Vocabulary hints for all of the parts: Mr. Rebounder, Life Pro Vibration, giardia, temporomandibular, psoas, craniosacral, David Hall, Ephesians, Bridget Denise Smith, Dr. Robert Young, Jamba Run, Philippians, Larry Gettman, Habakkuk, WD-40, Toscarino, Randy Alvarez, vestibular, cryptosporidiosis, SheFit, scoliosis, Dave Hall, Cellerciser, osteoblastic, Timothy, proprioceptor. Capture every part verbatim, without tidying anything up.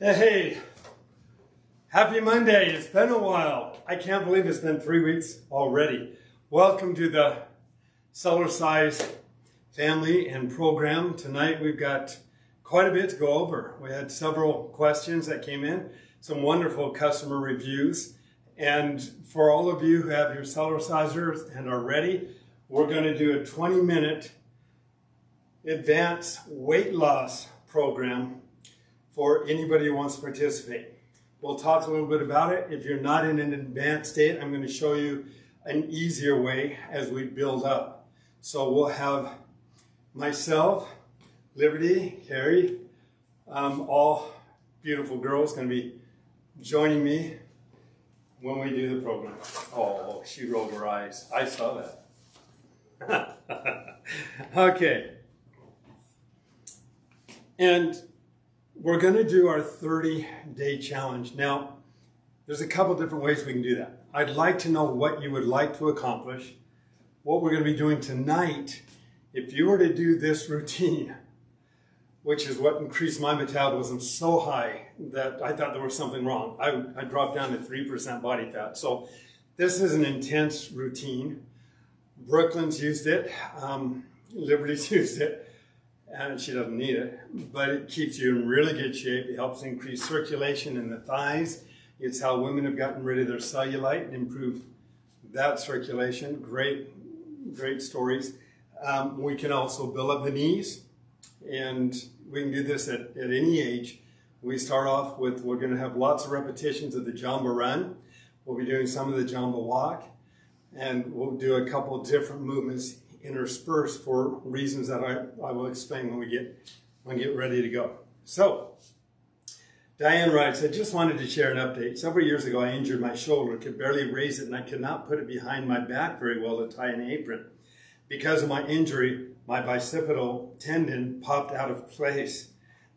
Hey, happy Monday. It's been a while. I can't believe it's been three weeks already. Welcome to the Cellerciser family and program. Tonight we've got quite a bit to go over. We had several questions that came in, some wonderful customer reviews. And for all of you who have your Cellercisers and are ready, we're going to do a twenty minute advanced weight loss program for anybody who wants to participate. We'll talk a little bit about it. If you're not in an advanced state, I'm going to show you an easier way as we build up. So we'll have myself, Liberty, Carrie, um, all beautiful girls going to be joining me when we do the program. Oh, she rolled her eyes. I saw that. Okay. And we're going to do our thirty day challenge. Now, there's a couple different ways we can do that. I'd like to know what you would like to accomplish, what we're going to be doing tonight. If you were to do this routine, which is what increased my metabolism so high that I thought there was something wrong. I, I dropped down to three percent body fat. So this is an intense routine. Brooklyn's used it. Um, Liberty's used it. And she doesn't need it, but it keeps you in really good shape. It helps increase circulation in the thighs. It's how women have gotten rid of their cellulite and improved that circulation. Great, great stories. Um, we can also build up the knees, and we can do this at, at any age. We start off with, we're going to have lots of repetitions of the Jamba run. We'll be doing some of the Jamba walk, and we'll do a couple different movements interspersed for reasons that I, I will explain when we get when we get ready to go. So, Diane writes, I just wanted to share an update. Several years ago, I injured my shoulder, could barely raise it, and I could not put it behind my back very well to tie an apron. Because of my injury, my bicipital tendon popped out of place.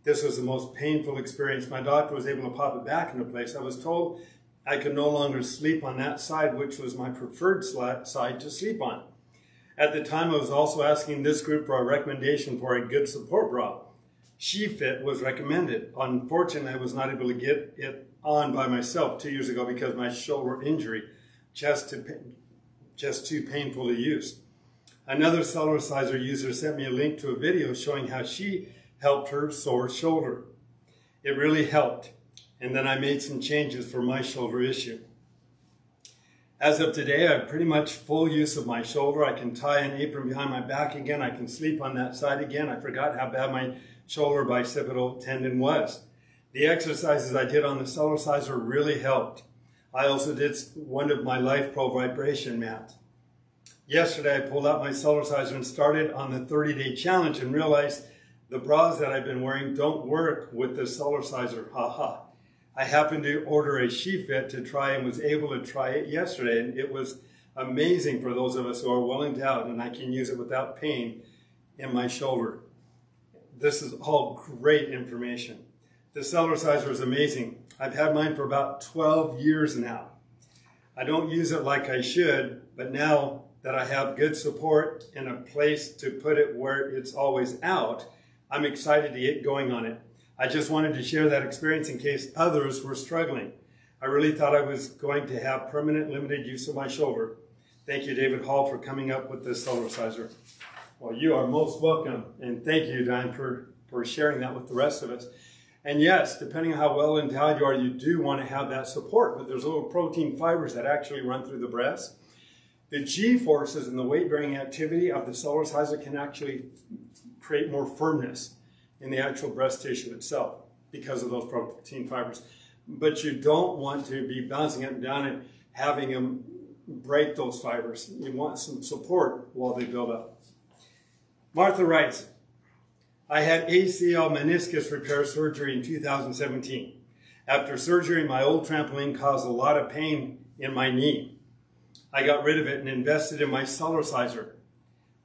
This was the most painful experience. My doctor was able to pop it back into place. I was told I could no longer sleep on that side, which was my preferred side to sleep on. At the time, I was also asking this group for a recommendation for a good support bra. SheFit was recommended. Unfortunately, I was not able to get it on by myself two years ago because of my shoulder injury, just too, just too painful to use. Another Cellerciser user sent me a link to a video showing how she helped her sore shoulder. It really helped, and then I made some changes for my shoulder issue. As of today, I have pretty much full use of my shoulder. I can tie an apron behind my back again. I can sleep on that side again. I forgot how bad my shoulder bicipital tendon was. The exercises I did on the Cellerciser really helped. I also did one of my Life Pro Vibration mats. Yesterday, I pulled out my Cellerciser and started on the thirty day challenge and realized the bras that I've been wearing don't work with the Cellerciser. Ha ha. I happened to order a SheFit to try and was able to try it yesterday, and it was amazing for those of us who are well endowed, and I can use it without pain in my shoulder. This is all great information. The Cellerciser is amazing. I've had mine for about twelve years now. I don't use it like I should, but now that I have good support and a place to put it where it's always out, I'm excited to get going on it. I just wanted to share that experience in case others were struggling. I really thought I was going to have permanent limited use of my shoulder. Thank you, David Hall, for coming up with this Cellerciser. Well, you are most welcome, and thank you, Diane, for, for sharing that with the rest of us. And yes, depending on how well endowed you are, you do want to have that support, but there's little protein fibers that actually run through the breast. The G-forces and the weight-bearing activity of the Cellerciser can actually create more firmness in the actual breast tissue itself because of those protein fibers. But you don't want to be bouncing up and down and having them break those fibers. You want some support while they build up. Martha writes, I had A C L meniscus repair surgery in two thousand seventeen. After surgery, my old trampoline caused a lot of pain in my knee. I got rid of it and invested in my Cellerciser.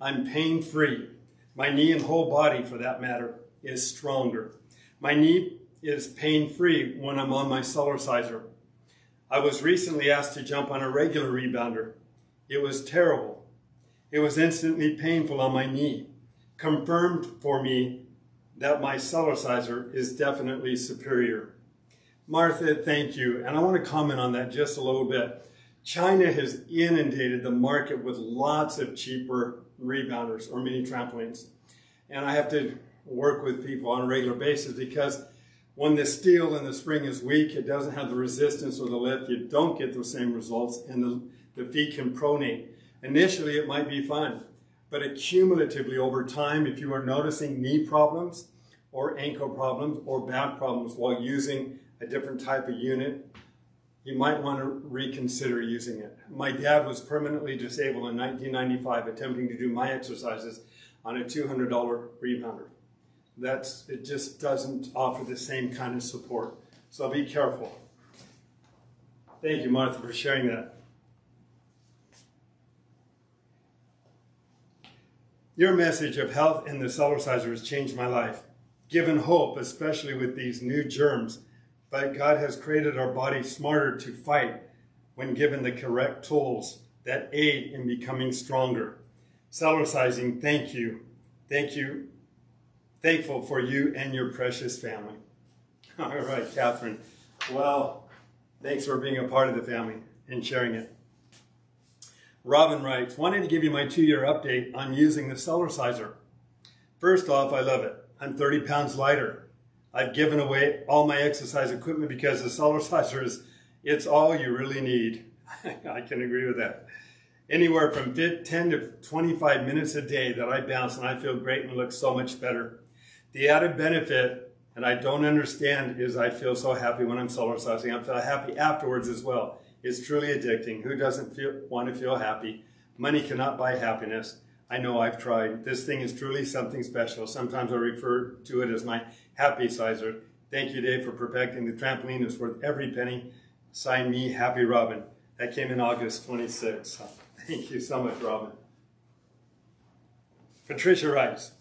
I'm pain-free. My knee and whole body, for that matter, is stronger. My knee is pain-free when I'm on my Cellerciser. I was recently asked to jump on a regular rebounder. It was terrible. It was instantly painful on my knee. Confirmed for me that my Cellerciser is definitely superior. Martha, thank you. And I want to comment on that just a little bit. China has inundated the market with lots of cheaper rebounders or mini trampolines. And I have to work with people on a regular basis because when the steel in the spring is weak, it doesn't have the resistance or the lift, you don't get the same results, and the, the feet can pronate. Initially, it might be fun, but accumulatively over time, if you are noticing knee problems or ankle problems or back problems while using a different type of unit, you might want to reconsider using it. My dad was permanently disabled in nineteen ninety-five attempting to do my exercises on a two hundred dollar rebounder. That's, it just doesn't offer the same kind of support. So be careful. Thank you, Martha, for sharing that. Your message of health in the Cellerciser has changed my life, given hope, especially with these new germs. But God has created our body smarter to fight when given the correct tools that aid in becoming stronger. Cellercising, thank you. Thank you. Thankful for you and your precious family. All right, Catherine. Well, thanks for being a part of the family and sharing it. Robin writes, wanted to give you my two-year update on using the Cellerciser. First off, I love it. I'm thirty pounds lighter. I've given away all my exercise equipment because the Cellerciser is, it's all you really need. I can agree with that. Anywhere from ten to twenty-five minutes a day that I bounce, and I feel great and look so much better. The added benefit, and I don't understand, is I feel so happy when I'm Cellercising. I feel happy afterwards as well. It's truly addicting. Who doesn't feel, want to feel happy? Money cannot buy happiness. I know I've tried. This thing is truly something special. Sometimes I refer to it as my happy sizer. Thank you, Dave, for perfecting the trampoline. It's worth every penny. Sign me, Happy Robin. That came in August twenty-sixth. Thank you so much, Robin. Patricia writes,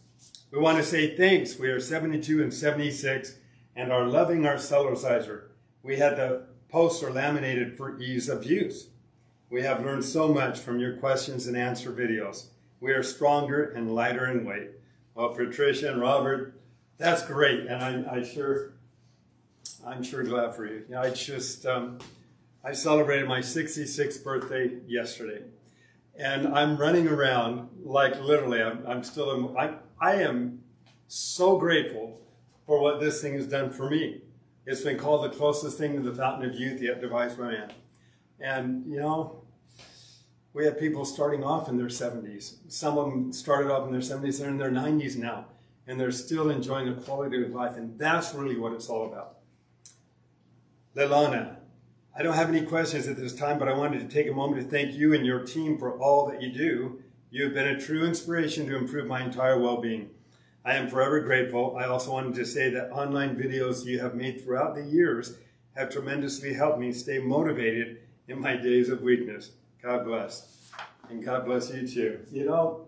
we want to say thanks. We are seventy-two and seventy-six and are loving our Cellerciser. We had the posts are laminated for ease of use. We have learned so much from your questions and answer videos. We are stronger and lighter in weight. Well, Patricia and Robert, that's great, and I, I sure, I'm sure glad for you. You know, I just, um, I celebrated my sixty-sixth birthday yesterday, and I'm running around like literally. I'm, I'm still, I, I am so grateful for what this thing has done for me. It's been called the closest thing to the fountain of youth yet devised by man, and you know. We have people starting off in their seventies. Some of them started off in their seventies, they're in their nineties now, and they're still enjoying the quality of life, and that's really what it's all about. Lelana, I don't have any questions at this time, but I wanted to take a moment to thank you and your team for all that you do. You have been a true inspiration to improve my entire well-being. I am forever grateful. I also wanted to say that online videos you have made throughout the years have tremendously helped me stay motivated in my days of weakness. God bless, and God bless you too. You know,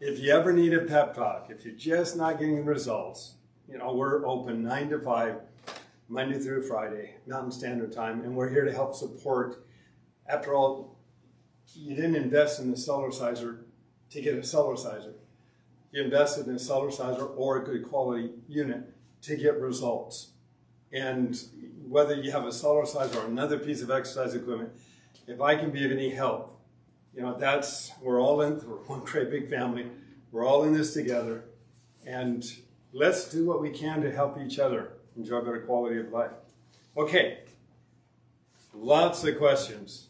if you ever need a pep talk, if you're just not getting results, you know, we're open nine to five, Monday through Friday, Mountain Standard Time, and we're here to help support. After all, you didn't invest in the Cellerciser to get a Cellerciser. You invested in a Cellerciser or a good quality unit to get results. And whether you have a Cellerciser or another piece of exercise equipment, if I can be of any help, you know, that's, we're all in, we're one great big family. We're all in this together. And let's do what we can to help each other enjoy better quality of life. Okay, lots of questions.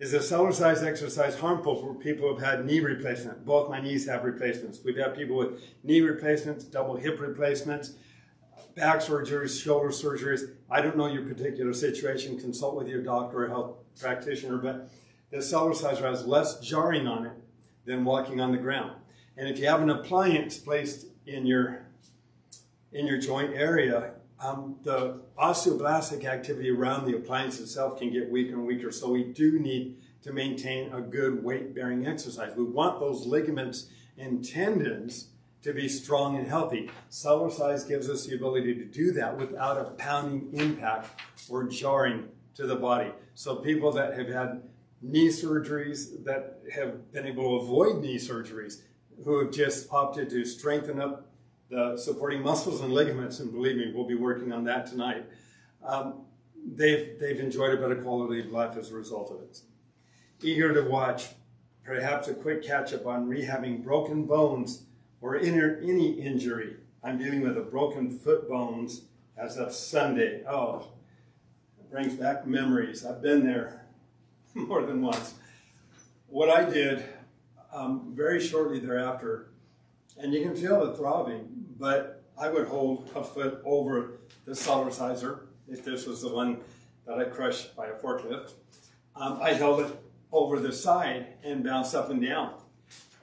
Is the Cellerciser exercise harmful for people who have had knee replacement? Both my knees have replacements. We've had people with knee replacements, double hip replacements, back surgeries, shoulder surgeries. I don't know your particular situation. Consult with your doctor or health practitioner, but the Cellerciser has less jarring on it than walking on the ground. And if you have an appliance placed in your in your joint area, um, the osteoblastic activity around the appliance itself can get weaker and weaker. So we do need to maintain a good weight-bearing exercise. We want those ligaments and tendons to be strong and healthy. Cellercise gives us the ability to do that without a pounding impact or jarring to the body. So people that have had knee surgeries, that have been able to avoid knee surgeries, who have just opted to strengthen up the supporting muscles and ligaments, and believe me, we'll be working on that tonight, um, they've, they've enjoyed a better quality of life as a result of it. Eager to watch, perhaps a quick catch-up on rehabbing broken bones or inner, any injury. I'm dealing with a broken foot bones as of Sunday. Oh, it brings back memories. I've been there more than once. What I did um, very shortly thereafter, and you can feel the throbbing, but I would hold a foot over the Cellerciser, if this was the one that I crushed by a forklift. Um, I held it over the side and bounced up and down.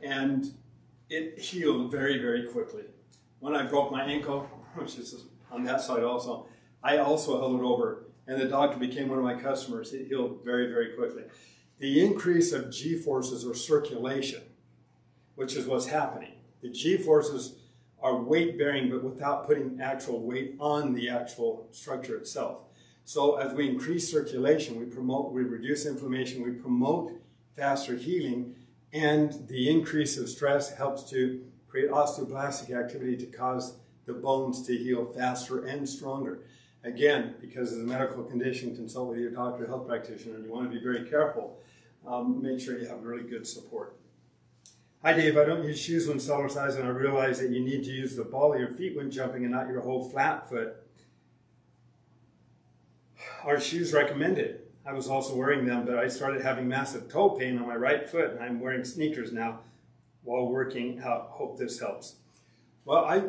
And it healed very, very quickly. When I broke my ankle, which is on that side also, I also held it over. And the doctor became one of my customers. It healed very, very quickly. The increase of G-forces or circulation, which is what's happening. The G-forces are weight-bearing, but without putting actual weight on the actual structure itself. So as we increase circulation, we promote, we reduce inflammation, we promote faster healing, and the increase of stress helps to create osteoblastic activity to cause the bones to heal faster and stronger. Again, because of the medical condition, consult with your doctor, health practitioner, and you want to be very careful. Um, make sure you have really good support. Hi Dave, I don't use shoes when Cellercising, and I realize that you need to use the ball of your feet when jumping and not your whole flat foot. Are shoes recommended? I was also wearing them, but I started having massive toe pain on my right foot, and I'm wearing sneakers now while working out. Hope this helps. Well, I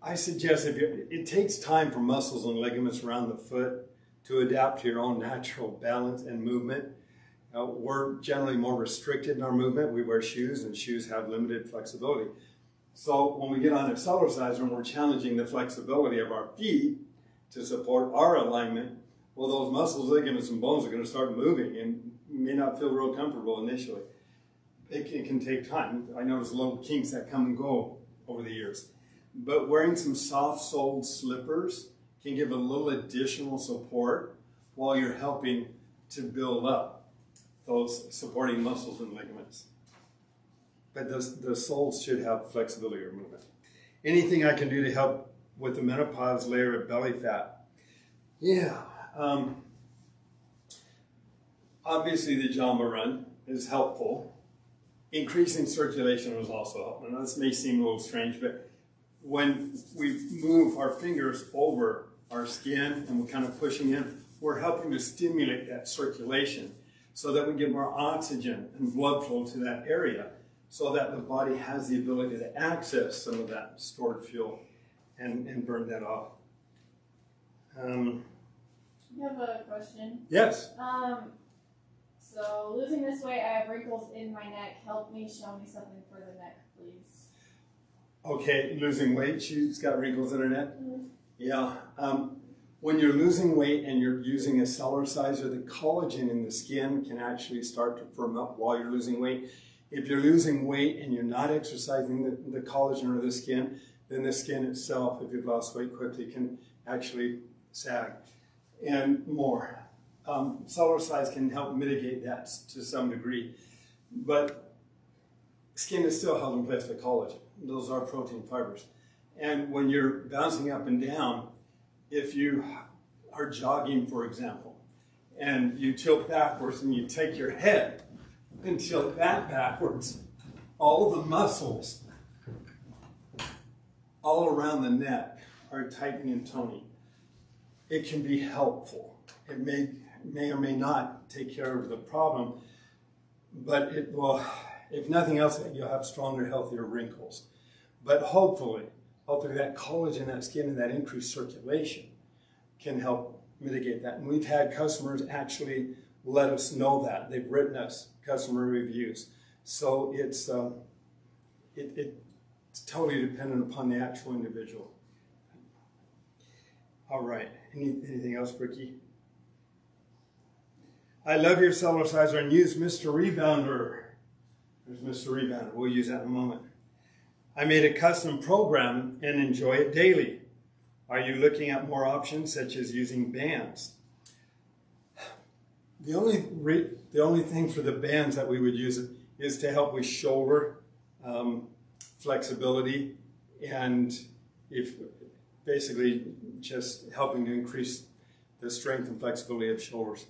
I suggest if you, it takes time for muscles and ligaments around the foot to adapt to your own natural balance and movement. Uh, we're generally more restricted in our movement. We wear shoes, and shoes have limited flexibility. So when we get on a Cellerciser and we're challenging the flexibility of our feet to support our alignment, well, those muscles, ligaments, and bones are going to start moving and may not feel real comfortable initially. It can, it can take time. I notice little kinks that come and go over the years. But wearing some soft-soled slippers can give a little additional support while you're helping to build up those supporting muscles and ligaments. But the, the soles should have flexibility or movement. Anything I can do to help with the menopause layer of belly fat? Yeah. Um, obviously the Jamba run is helpful. Increasing circulation was also helpful. Now this may seem a little strange, but when we move our fingers over our skin and we're kind of pushing in, we're helping to stimulate that circulation so that we get more oxygen and blood flow to that area so that the body has the ability to access some of that stored fuel and, and burn that off. Um, You have a question? Yes. Um, so, losing this weight, I have wrinkles in my neck. Help me, show me something for the neck, please. Okay, losing weight, she's got wrinkles in her neck? Mm-hmm. Yeah. Um, when you're losing weight and you're using a Cellerciser, the collagen in the skin can actually start to firm up while you're losing weight. If you're losing weight and you're not exercising the, the collagen or the skin, then the skin itself, if you've lost weight quickly, can actually sag. And more. Um, Cellercise can help mitigate that to some degree, but skin is still held in place by collagen. Those are protein fibers. And when you're bouncing up and down, if you are jogging, for example, and you tilt backwards and you take your head and tilt that backwards, all the muscles all around the neck are tightening and toning. It can be helpful. It may, may or may not take care of the problem, but it will, if nothing else, you'll have stronger, healthier wrinkles. But hopefully, hopefully that collagen, that skin, and that increased circulation can help mitigate that. And we've had customers actually let us know that. They've written us customer reviews. So it's, uh, it, it's totally dependent upon the actual individual. All right. Any, anything else, Bricky? I love your Cellerciser and use Mister Rebounder. There's Mister Rebounder. We'll use that in a moment. I made a custom program and enjoy it daily. Are you looking at more options such as using bands? The only re, the only thing for the bands that we would use is to help with shoulder um, flexibility and if. Basically just helping to increase the strength and flexibility of shoulders.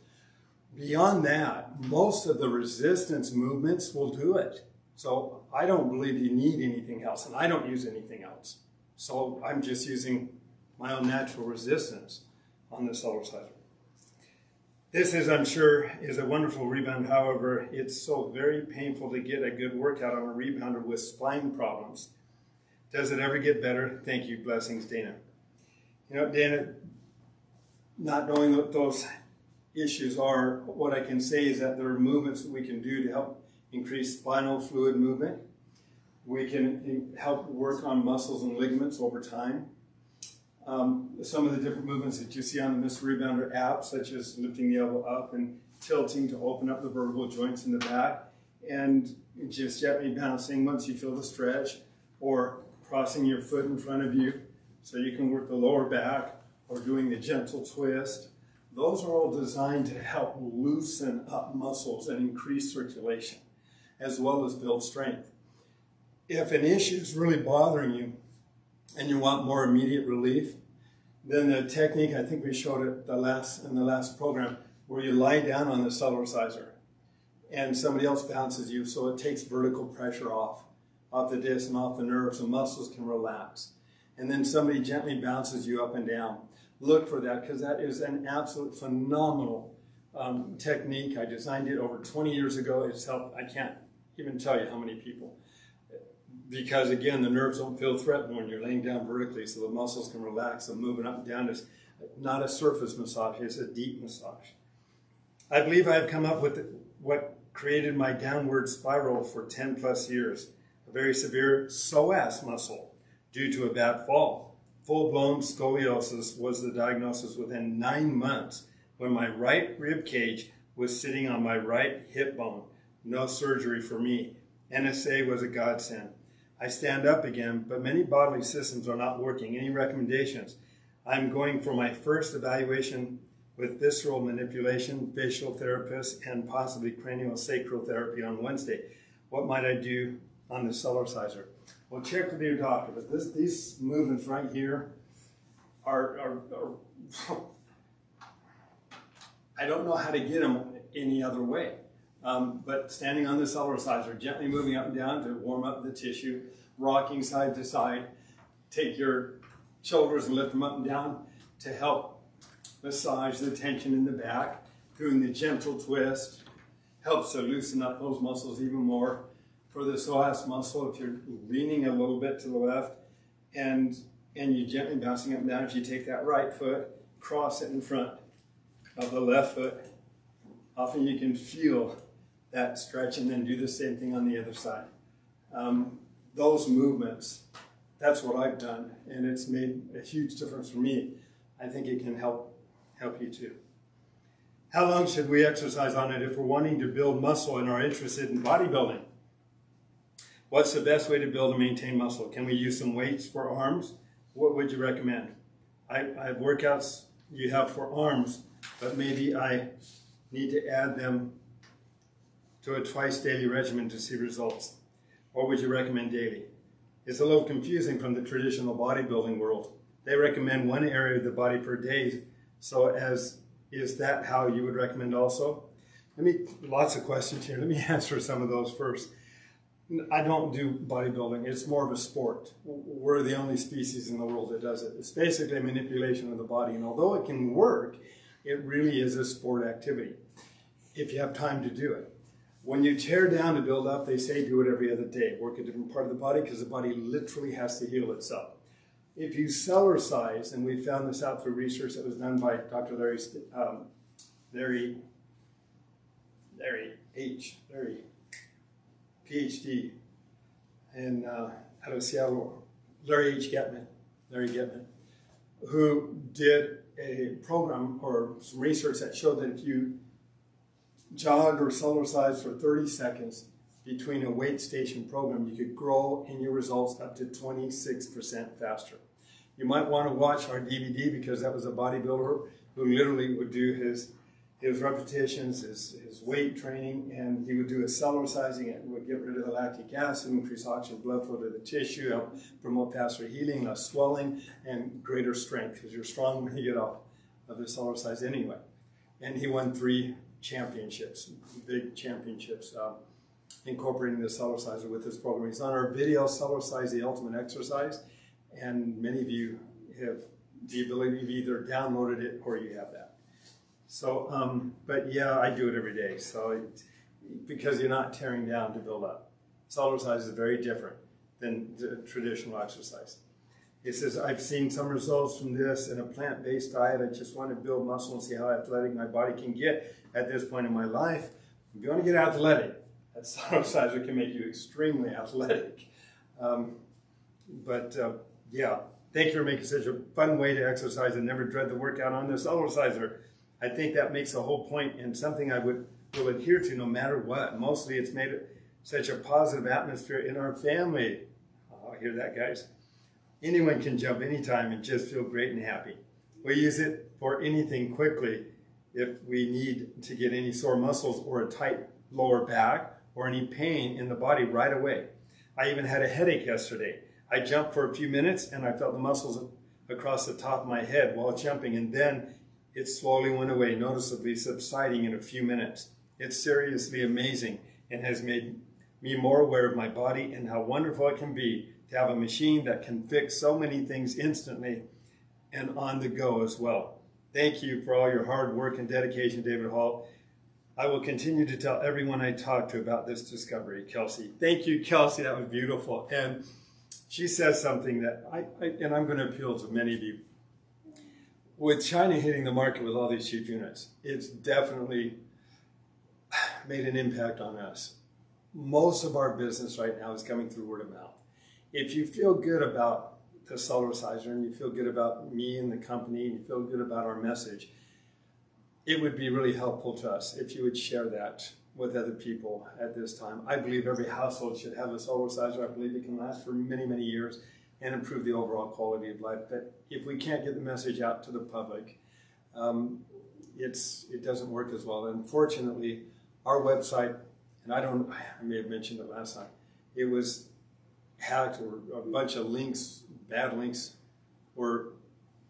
Beyond that, most of the resistance movements will do it. So I don't believe you need anything else, and I don't use anything else. So I'm just using my own natural resistance on the Cellerciser. This is, I'm sure, is a wonderful rebound. However, it's so very painful to get a good workout on a rebounder with spine problems. Does it ever get better? Thank you. Blessings, Dana. You know, Dana, not knowing what those issues are, what I can say is that there are movements that we can do to help increase spinal fluid movement. We can help work on muscles and ligaments over time. Um, some of the different movements that you see on the Mister Rebounder app, such as lifting the elbow up and tilting to open up the vertebral joints in the back, and just gently bouncing once you feel the stretch, or crossing your foot in front of you so you can work the lower back, or doing the gentle twist. Those are all designed to help loosen up muscles and increase circulation, as well as build strength. If an issue is really bothering you, and you want more immediate relief, then the technique, I think we showed it the last, in the last program, where you lie down on the Cellerciser and somebody else bounces you, so it takes vertical pressure off, off the disc and off the nerves, and muscles can relax. And then somebody gently bounces you up and down. Look for that, because that is an absolute phenomenal um, technique. I designed it over twenty years ago. It's helped, I can't even tell you how many people. Because again, the nerves don't feel threatened when you're laying down vertically, so the muscles can relax. So moving up and down is not a surface massage, it's a deep massage. I believe I've come up with what created my downward spiral for ten plus years, a very severe psoas muscle due to a bad fall. Full-blown scoliosis was the diagnosis within nine months when my right rib cage was sitting on my right hip bone. No surgery for me. N S A was a godsend. I stand up again, but many bodily systems are not working. Any recommendations? I'm going for my first evaluation with visceral manipulation, facial therapist, and possibly craniosacral therapy on Wednesday. What might I do on the Cellerciser? Well, check with your doctor, but this, these movements right here are, are, are I don't know how to get them any other way. Um, but standing on the Cellerciser, gently moving up and down to warm up the tissue, rocking side to side, take your shoulders and lift them up and down to help massage the tension in the back, doing the gentle twist, helps to loosen up those muscles even more. For the psoas muscle, if you're leaning a little bit to the left and, and you're gently bouncing up and down, if you take that right foot, cross it in front of the left foot, often you can feel that stretch, and then do the same thing on the other side. Um, those movements, that's what I've done, and it's made a huge difference for me. I think it can help, help you too. How long should we exercise on it if we're wanting to build muscle and are interested in bodybuilding? What's the best way to build and maintain muscle? Can we use some weights for arms? What would you recommend? I, I have workouts you have for arms, but maybe I need to add them to a twice daily regimen to see results. What would you recommend daily? It's a little confusing from the traditional bodybuilding world. They recommend one area of the body per day, so as is that how you would recommend also? Let me, lots of questions here. Let me answer some of those first. I don't do bodybuilding. It's more of a sport. We're the only species in the world that does it. It's basically manipulation of the body, and although it can work, it really is a sport activity if you have time to do it. When you tear down to build up, they say do it every other day. Work a different part of the body, because the body literally has to heal itself. If you Cellercise, and we found this out through research that was done by Doctor Larry, um, Larry, Larry H, Larry, PhD, and uh, out of Seattle, Larry H. Gettman, Larry Gettman, who did a program or some research that showed that if you jog or Cellercise for thirty seconds between a weight station program, you could grow in your results up to twenty-six percent faster. You might want to watch our D V D, because that was a bodybuilder who literally would do his, his repetitions, his, his weight training, and he would do his Cellercising. It would get rid of the lactic acid, increase oxygen, blood flow to the tissue, help promote faster healing, less swelling, and greater strength, because you're strong when you get off of the Cellerciser anyway. And he won three championships, big championships, um, incorporating the Cellerciser with this program. He's on our video, Cellercise the Ultimate Exercise, and many of you have the ability to either downloaded it or you have that. So, um, but yeah, I do it every day. So, it, because you're not tearing down to build up. Cellerciser is very different than the traditional exercise. It says, I've seen some results from this in a plant-based diet. I just want to build muscle and see how athletic my body can get at this point in my life. If you want to get athletic, that Cellerciser can make you extremely athletic. Um, but uh, yeah, thank you for making such a fun way to exercise and never dread the workout on this Cellerciser. I think that makes a whole point and something I would will adhere to no matter what. Mostly it's made such a positive atmosphere in our family. Oh, I hear that, guys. Anyone can jump anytime and just feel great and happy. We use it for anything quickly if we need to get any sore muscles or a tight lower back or any pain in the body right away. I even had a headache yesterday. I jumped for a few minutes and I felt the muscles across the top of my head while jumping, and then it slowly went away, noticeably subsiding in a few minutes. It's seriously amazing and has made me more aware of my body and how wonderful it can be to have a machine that can fix so many things instantly and on the go as well. Thank you for all your hard work and dedication, David Hall. I will continue to tell everyone I talk to about this discovery, Kelsey. Thank you, Kelsey. That was beautiful. And she says something that I, I and I'm going to appeal to many of you. With China hitting the market with all these cheap units, it's definitely made an impact on us. Most of our business right now is coming through word of mouth. If you feel good about the Cellerciser and you feel good about me and the company and you feel good about our message, it would be really helpful to us if you would share that with other people at this time. I believe every household should have a Cellerciser. I believe it can last for many, many years and improve the overall quality of life. But if we can't get the message out to the public, um, it's, it doesn't work as well. Unfortunately, our website, and I don't, I may have mentioned it last time, it was hacked, or a bunch of links, bad links, were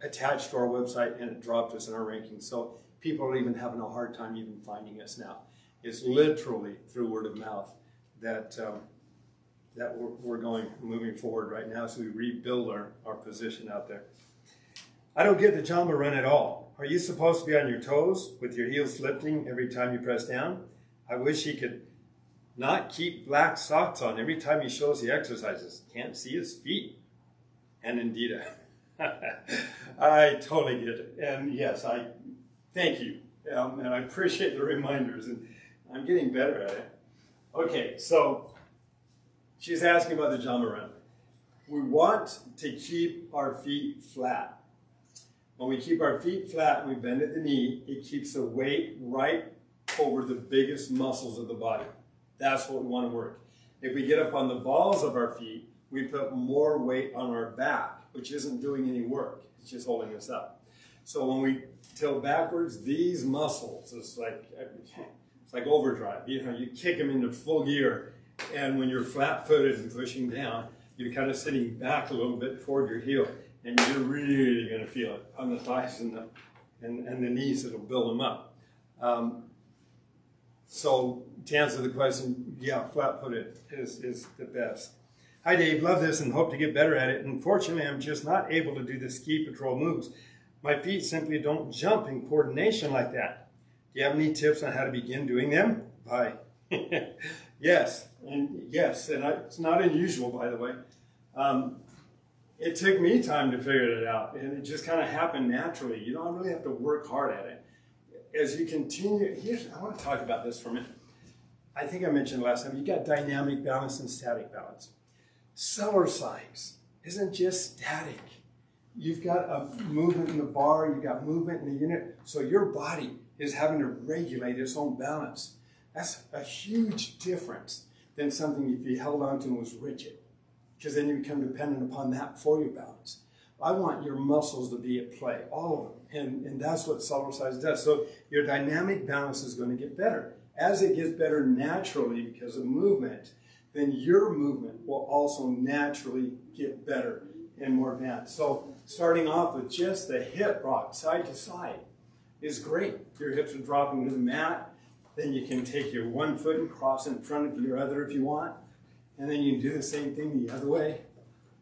attached to our website and it dropped us in our rankings. So people are even having a hard time even finding us now. It's literally through word of mouth that um, that we're going, moving forward right now as we rebuild our, our position out there. I don't get the Jamba run at all. Are you supposed to be on your toes with your heels lifting every time you press down? I wish he could not keep black socks on every time he shows the exercises. Can't see his feet. And indeed, I totally get it. And yes, I thank you. Um, and I appreciate the reminders. And I'm getting better at it. Okay, so she's asking about the Jamba run. We want to keep our feet flat. When we keep our feet flat and we bend at the knee, it keeps the weight right over the biggest muscles of the body. That's what we want to work. If we get up on the balls of our feet, we put more weight on our back, which isn't doing any work. It's just holding us up. So when we tilt backwards, these muscles, it's like, it's like overdrive. You know, you kick them into full gear, and when you're flat-footed and pushing down, you're kind of sitting back a little bit toward your heel, and you're really going to feel it on the thighs and the, and, and the knees. It'll build them up. Um, So to answer the question, yeah, flat-footed is, is the best. Hi, Dave. Love this and hope to get better at it. Unfortunately, I'm just not able to do the ski patrol moves. My feet simply don't jump in coordination like that. Do you have any tips on how to begin doing them? Bye. Yes, and yes, and I, it's not unusual, by the way. Um, it took me time to figure it out, and it just kind of happened naturally. You don't really have to work hard at it. As you continue, here's, I want to talk about this for a minute. I think I mentioned last time, you got dynamic balance and static balance. Cellercise isn't just static. You've got a movement in the bar, you've got movement in the unit, so your body is having to regulate its own balance. That's a huge difference than something if you held onto and was rigid, because then you become dependent upon that for your balance. I want your muscles to be at play, all of them. And, and that's what Cellerciser does. So your dynamic balance is going to get better. As it gets better naturally because of movement, then your movement will also naturally get better and more bent. So starting off with just the hip rock side to side is great. Your hips are dropping to the mat. Then you can take your one foot and cross in front of your other if you want. And then you can do the same thing the other way.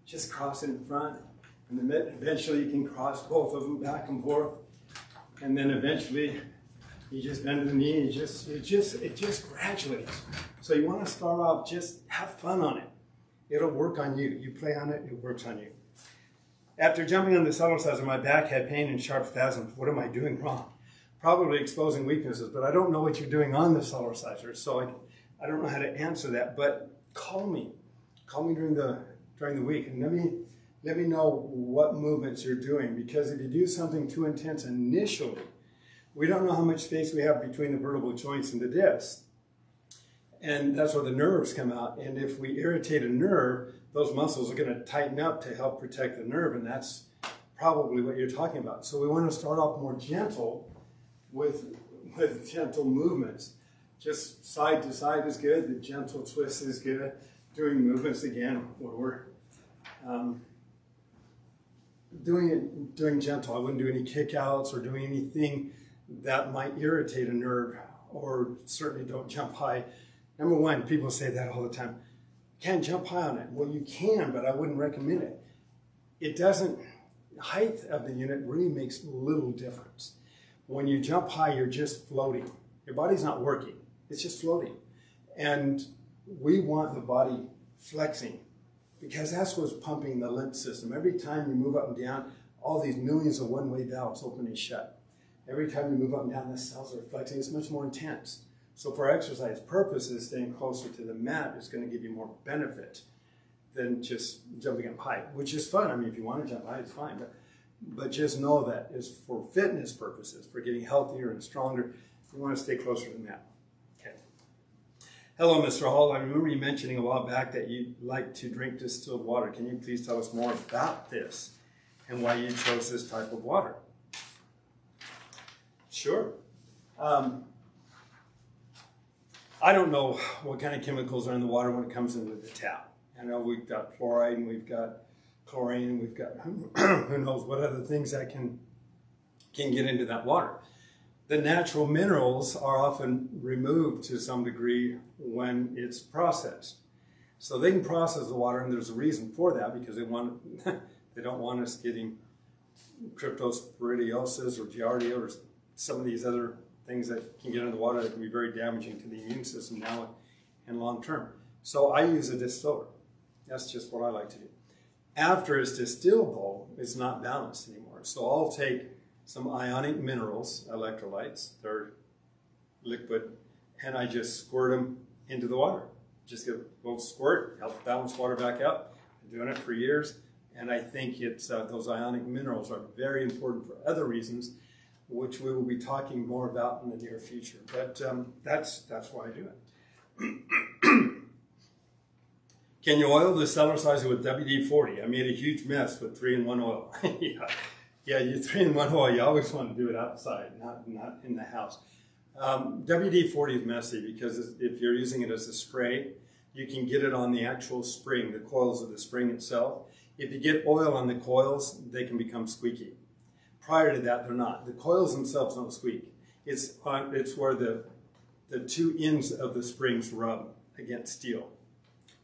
Just cross it in front. And then eventually you can cross both of them back and forth. And then eventually you just bend the knee and you just, it just, it just graduates. So you want to start off, just have fun on it. It'll work on you. You play on it, it works on you. After jumping on the Cellerciser, my back had pain and sharp spasms. What am I doing wrong? Probably exposing weaknesses, but I don't know what you're doing on the Cellerciser, so I, I don't know how to answer that. But call me. Call me during the during the week, and let me, let me know what movements you're doing, because if you do something too intense initially, we don't know how much space we have between the vertebral joints and the disc. And that's where the nerves come out. And if we irritate a nerve, those muscles are going to tighten up to help protect the nerve. And that's probably what you're talking about. So we want to start off more gentle with, with gentle movements. Just side to side is good. The gentle twist is good. Doing movements again where we're um, doing it, doing gentle. I wouldn't do any kickouts or doing anything that might irritate a nerve, or certainly don't jump high. Number one, people say that all the time. Can't jump high on it. Well, you can, but I wouldn't recommend it. It doesn't, height of the unit really makes little difference. When you jump high, you're just floating. Your body's not working. It's just floating. And we want the body flexing, because that's what's pumping the lymph system. Every time you move up and down, all these millions of one-way valves open and shut. Every time you move up and down, the cells are flexing. It's much more intense. So for exercise purposes, staying closer to the mat is going to give you more benefit than just jumping up high, which is fun. I mean, if you want to jump high, it's fine. But, but just know that is for fitness purposes, for getting healthier and stronger. You want to stay closer to the mat. Okay. Hello, Mister Hall. I remember you mentioning a while back that you like to drink distilled water. Can you please tell us more about this and why you chose this type of water? Sure. Um, I don't know what kind of chemicals are in the water when it comes into the tap. I know we've got fluoride and we've got chlorine and we've got who knows what other things that can, can get into that water. The natural minerals are often removed to some degree when it's processed. So they can process the water, and there's a reason for that, because they, want, they don't want us getting cryptosporidiosis or giardia or some of these other things that can get in the water that can be very damaging to the immune system now and long term. So I use a distiller. That's just what I like to do. After it's distilled, though, it's not balanced anymore. So I'll take some ionic minerals, electrolytes, they're liquid, and I just squirt them into the water. Just get a little squirt, help balance water back out. I've been doing it for years, and I think it's uh, those ionic minerals are very important for other reasons, which we will be talking more about in the near future. But um, that's, that's why I do it. Can you oil the Cellerciser with W D forty? I made a huge mess with three in one oil. yeah. yeah, your three in one oil, you always want to do it outside, not, not in the house. Um, W D forty is messy, because if you're using it as a spray, you can get it on the actual spring, the coils of the spring itself. If you get oil on the coils, they can become squeaky. Prior to that, they're not. The coils themselves don't squeak. It's, on, it's where the, the two ends of the springs rub against steel.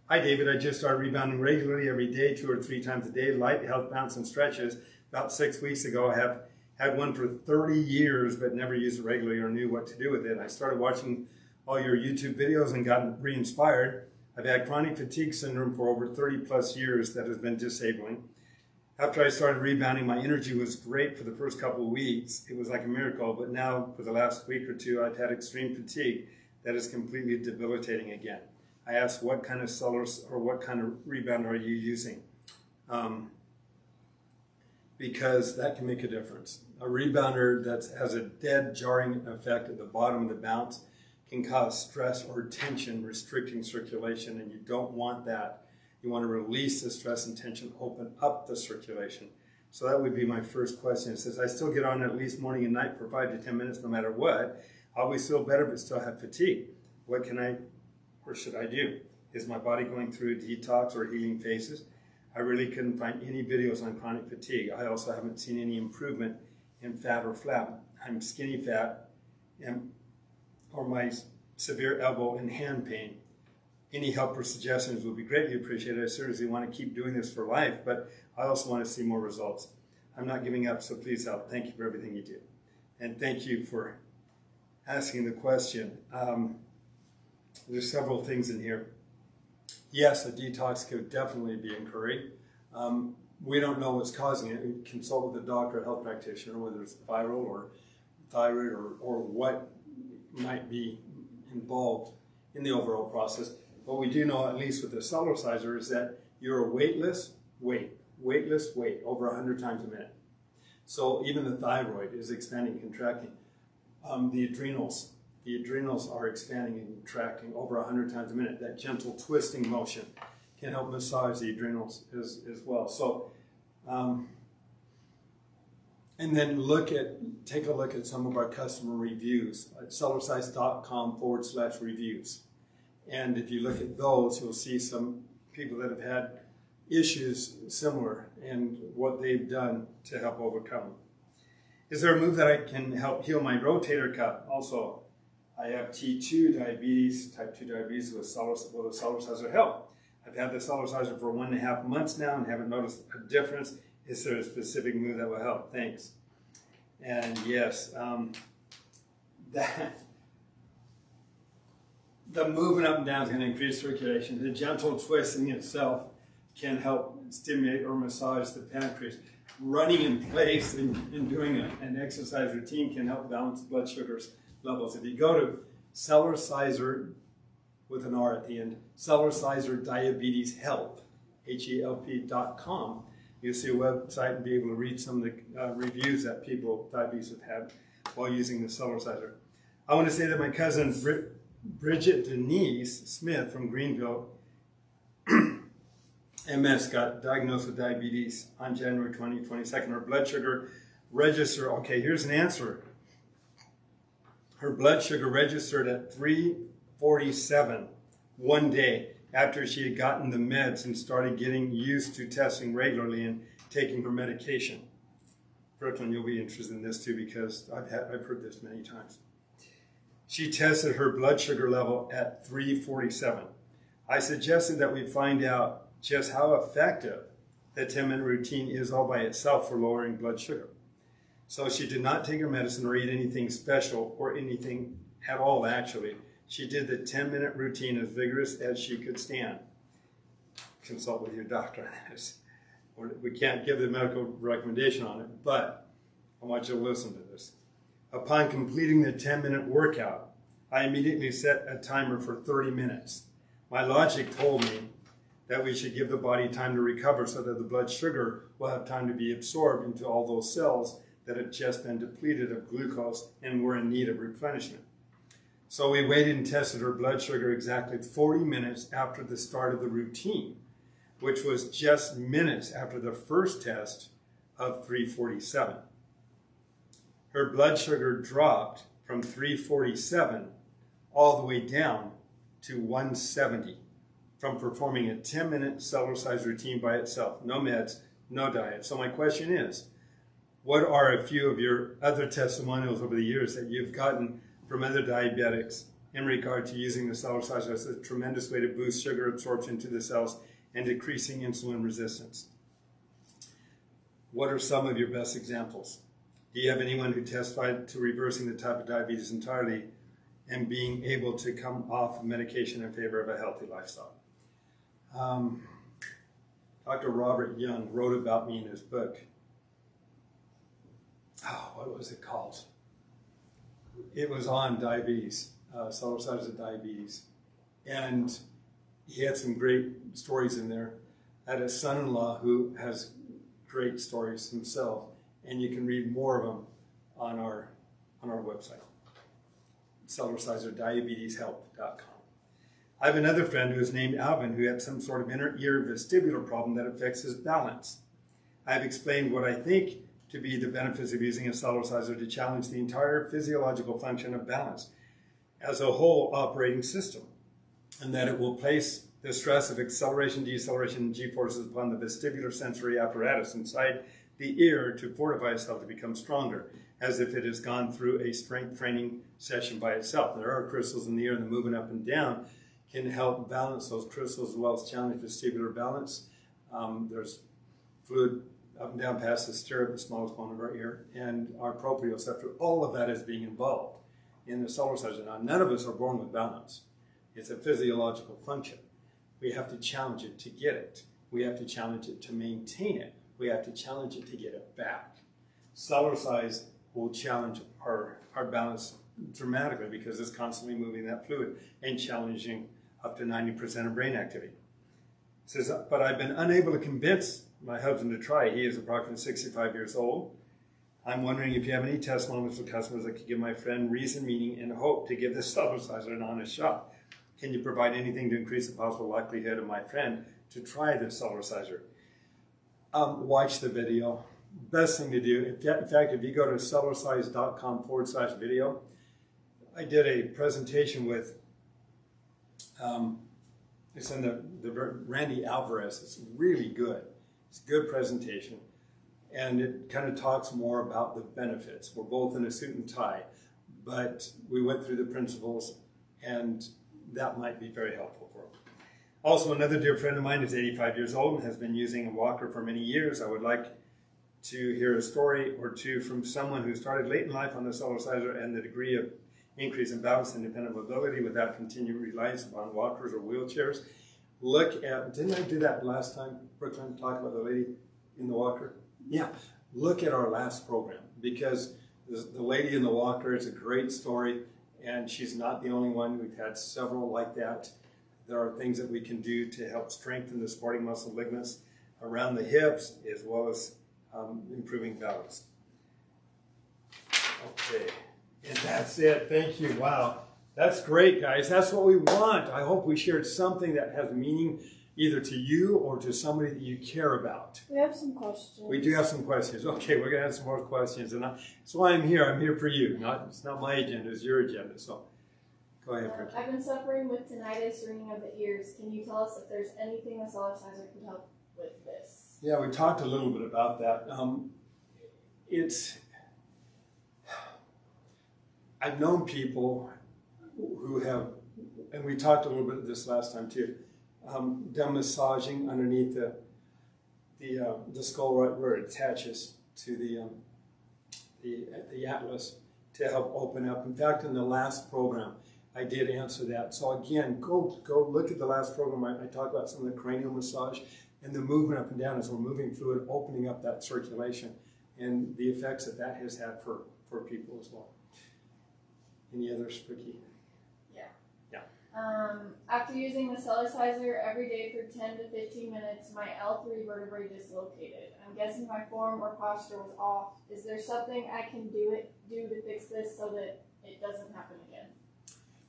Hi, David. I just started rebounding regularly every day, two or three times a day, light health bounce and stretches. About six weeks ago, I have had one for thirty years, but never used it regularly or knew what to do with it. I started watching all your YouTube videos and got re-inspired. I've had chronic fatigue syndrome for over thirty plus years that has been disabling. After I started rebounding, my energy was great for the first couple of weeks. It was like a miracle, but now for the last week or two, I've had extreme fatigue that is completely debilitating again. I asked what kind of sellers or what kind of rebounder are you using? Um, because that can make a difference. A rebounder that has a dead jarring effect at the bottom of the bounce can cause stress or tension, restricting circulation, and you don't want that. You want to release the stress and tension, open up the circulation. So that would be my first question. It says, I still get on at least morning and night for five to ten minutes no matter what. I always feel better but still have fatigue. What can I, or should I do? Is my body going through a detox or healing phases? I I really couldn't find any videos on chronic fatigue. I also haven't seen any improvement in fat or flab. I'm skinny fat and or my severe elbow and hand pain. Any help or suggestions would be greatly appreciated. I seriously want to keep doing this for life, but I also want to see more results. I'm not giving up, so please help. Thank you for everything you do. And thank you for asking the question. Um, there's several things in here. Yes, a detox could definitely be encouraged. Um, we don't know what's causing it. We consult with a doctor or health practitioner, whether it's viral or thyroid or, or what might be involved in the overall process. What we do know, at least with the Cellerciser, is that you're weightless, weight, weightless, weight, over one hundred times a minute. So even the thyroid is expanding, contracting. Um, the adrenals, the adrenals are expanding and contracting over one hundred times a minute. That gentle twisting motion can help massage the adrenals as, as well. So, um, and then look at, take a look at some of our customer reviews at Cellerciser.com forward slash reviews. And if you look at those, you'll see some people that have had issues similar and what they've done to help overcome. Is there a move that I can help heal my rotator cuff? Also, I have T two diabetes, type two diabetes with the Cellerciser help. I've had the Cellerciser for one and a half months now and haven't noticed a difference. Is there a specific move that will help? Thanks. And yes, um, that the movement up and down is going to increase circulation. The gentle twisting itself can help stimulate or massage the pancreas. Running in place and, and doing a, an exercise routine can help balance blood sugar levels. If you go to Cellerciser, with an R at the end, Cellerciser Diabetes Help, H E L P dot com, you'll see a website and be able to read some of the uh, reviews that people with diabetes have had while using the Cellerciser. I want to say that my cousin Brit, Bridget Denise Smith from Greenville, M S, got diagnosed with diabetes on January twenty-second. Her blood sugar register, okay, here's an answer. Her blood sugar registered at three forty-seven one day after she had gotten the meds and started getting used to testing regularly and taking her medication. Brooklyn, you'll be interested in this too because I've, had, I've heard this many times. She tested her blood sugar level at three forty-seven. I suggested that we find out just how effective the ten minute routine is all by itself for lowering blood sugar. So she did not take her medicine or eat anything special or anything at all, actually. She did the ten minute routine as vigorous as she could stand. Consult with your doctor on this. We can't give the medical recommendation on it, but I want you to listen to this. Upon completing the ten minute workout, I immediately set a timer for thirty minutes. My logic told me that we should give the body time to recover so that the blood sugar will have time to be absorbed into all those cells that have just been depleted of glucose and were in need of replenishment. So we waited and tested her blood sugar exactly forty minutes after the start of the routine, which was just minutes after the first test of three forty-seven. Her blood sugar dropped from three forty-seven all the way down to one seventy. From performing a ten minute Cellerciser routine by itself. No meds, no diet. So my question is, what are a few of your other testimonials over the years that you've gotten from other diabetics in regard to using the Cellerciser as a tremendous way to boost sugar absorption to the cells and decreasing insulin resistance? What are some of your best examples? Do you have anyone who testified to reversing the type of diabetes entirely and being able to come off medication in favor of a healthy lifestyle? Um, Doctor Robert Young wrote about me in his book. Oh, what was it called? It was on diabetes, uh, Cellerciser diabetes. And he had some great stories in there. I had a son-in-law who has great stories himself, and you can read more of them on our, on our website, Cellerciser Diabetes Help dot com. I have another friend who is named Alvin who had some sort of inner ear vestibular problem that affects his balance. I have explained what I think to be the benefits of using a Cellerciser to challenge the entire physiological function of balance as a whole operating system, and that it will place the stress of acceleration, deceleration, g-forces upon the vestibular sensory apparatus inside the ear to fortify itself to become stronger, as if it has gone through a strength training session by itself. There are crystals in the ear, and the moving up and down can help balance those crystals as well as challenge vestibular balance. Um, there's fluid up and down past the stirrup, the smallest bone of our ear, and our proprioceptor. All of that is being involved in the Cellerciser. Now, none of us are born with balance. It's a physiological function. We have to challenge it to get it. We have to challenge it to maintain it. We have to challenge it to get it back. Cellercise will challenge our, our balance dramatically because it's constantly moving that fluid and challenging up to ninety percent of brain activity. It says, but I've been unable to convince my husband to try. He is approximately sixty-five years old. I'm wondering if you have any testimonials for customers that could give my friend reason, meaning, and hope to give this Cellerciser an honest shot. Can you provide anything to increase the possible likelihood of my friend to try this Cellerciser? Um, watch the video. Best thing to do, in fact, if you go to Cellerciser dot com forward slash video, I did a presentation with, um, it's in the, the Randy Alvarez. It's really good. It's a good presentation, and it kind of talks more about the benefits. We're both in a suit and tie, but we went through the principles, and that might be very helpful for them. Also, another dear friend of mine is eighty-five years old and has been using a walker for many years. I would like to hear a story or two from someone who started late in life on the Cellerciser and the degree of increase in balance and independent mobility without continued reliance upon walkers or wheelchairs. Look at, didn't I do that last time, Brooklyn, talk about the lady in the walker? Yeah, look at our last program, because the lady in the walker is a great story, and she's not the only one. We've had several like that. There are things that we can do to help strengthen the supporting muscle ligaments around the hips, as well as um, improving balance. Okay, and that's it. Thank you. Wow. That's great, guys. That's what we want. I hope we shared something that has meaning either to you or to somebody that you care about. We have some questions. We do have some questions. Okay, we're going to have some more questions. And I, that's why I'm here. I'm here for you. Not, it's not my agenda. It's your agenda. So go ahead, Brooke. I've been suffering with tinnitus, ringing of the ears. Can you tell us if there's anything the Cellerciser can help with this? Yeah, we talked a little bit about that. Um, it's... I've known people who have, and we talked a little bit of this last time too, um, done massaging underneath the the, uh, the skull right where it attaches to the, um, the, the atlas to help open up. In fact, in the last program, I did answer that. So again, go, go look at the last program. I, I talked about some of the cranial massage and the movement up and down as we're moving fluid, opening up that circulation and the effects that that has had for, for people as well. Any others, Ricky? Um, after using the Cellerciser every day for ten to fifteen minutes, my L three vertebrae dislocated. I'm guessing my form or posture was off. Is there something I can do it do to fix this so that it doesn't happen again?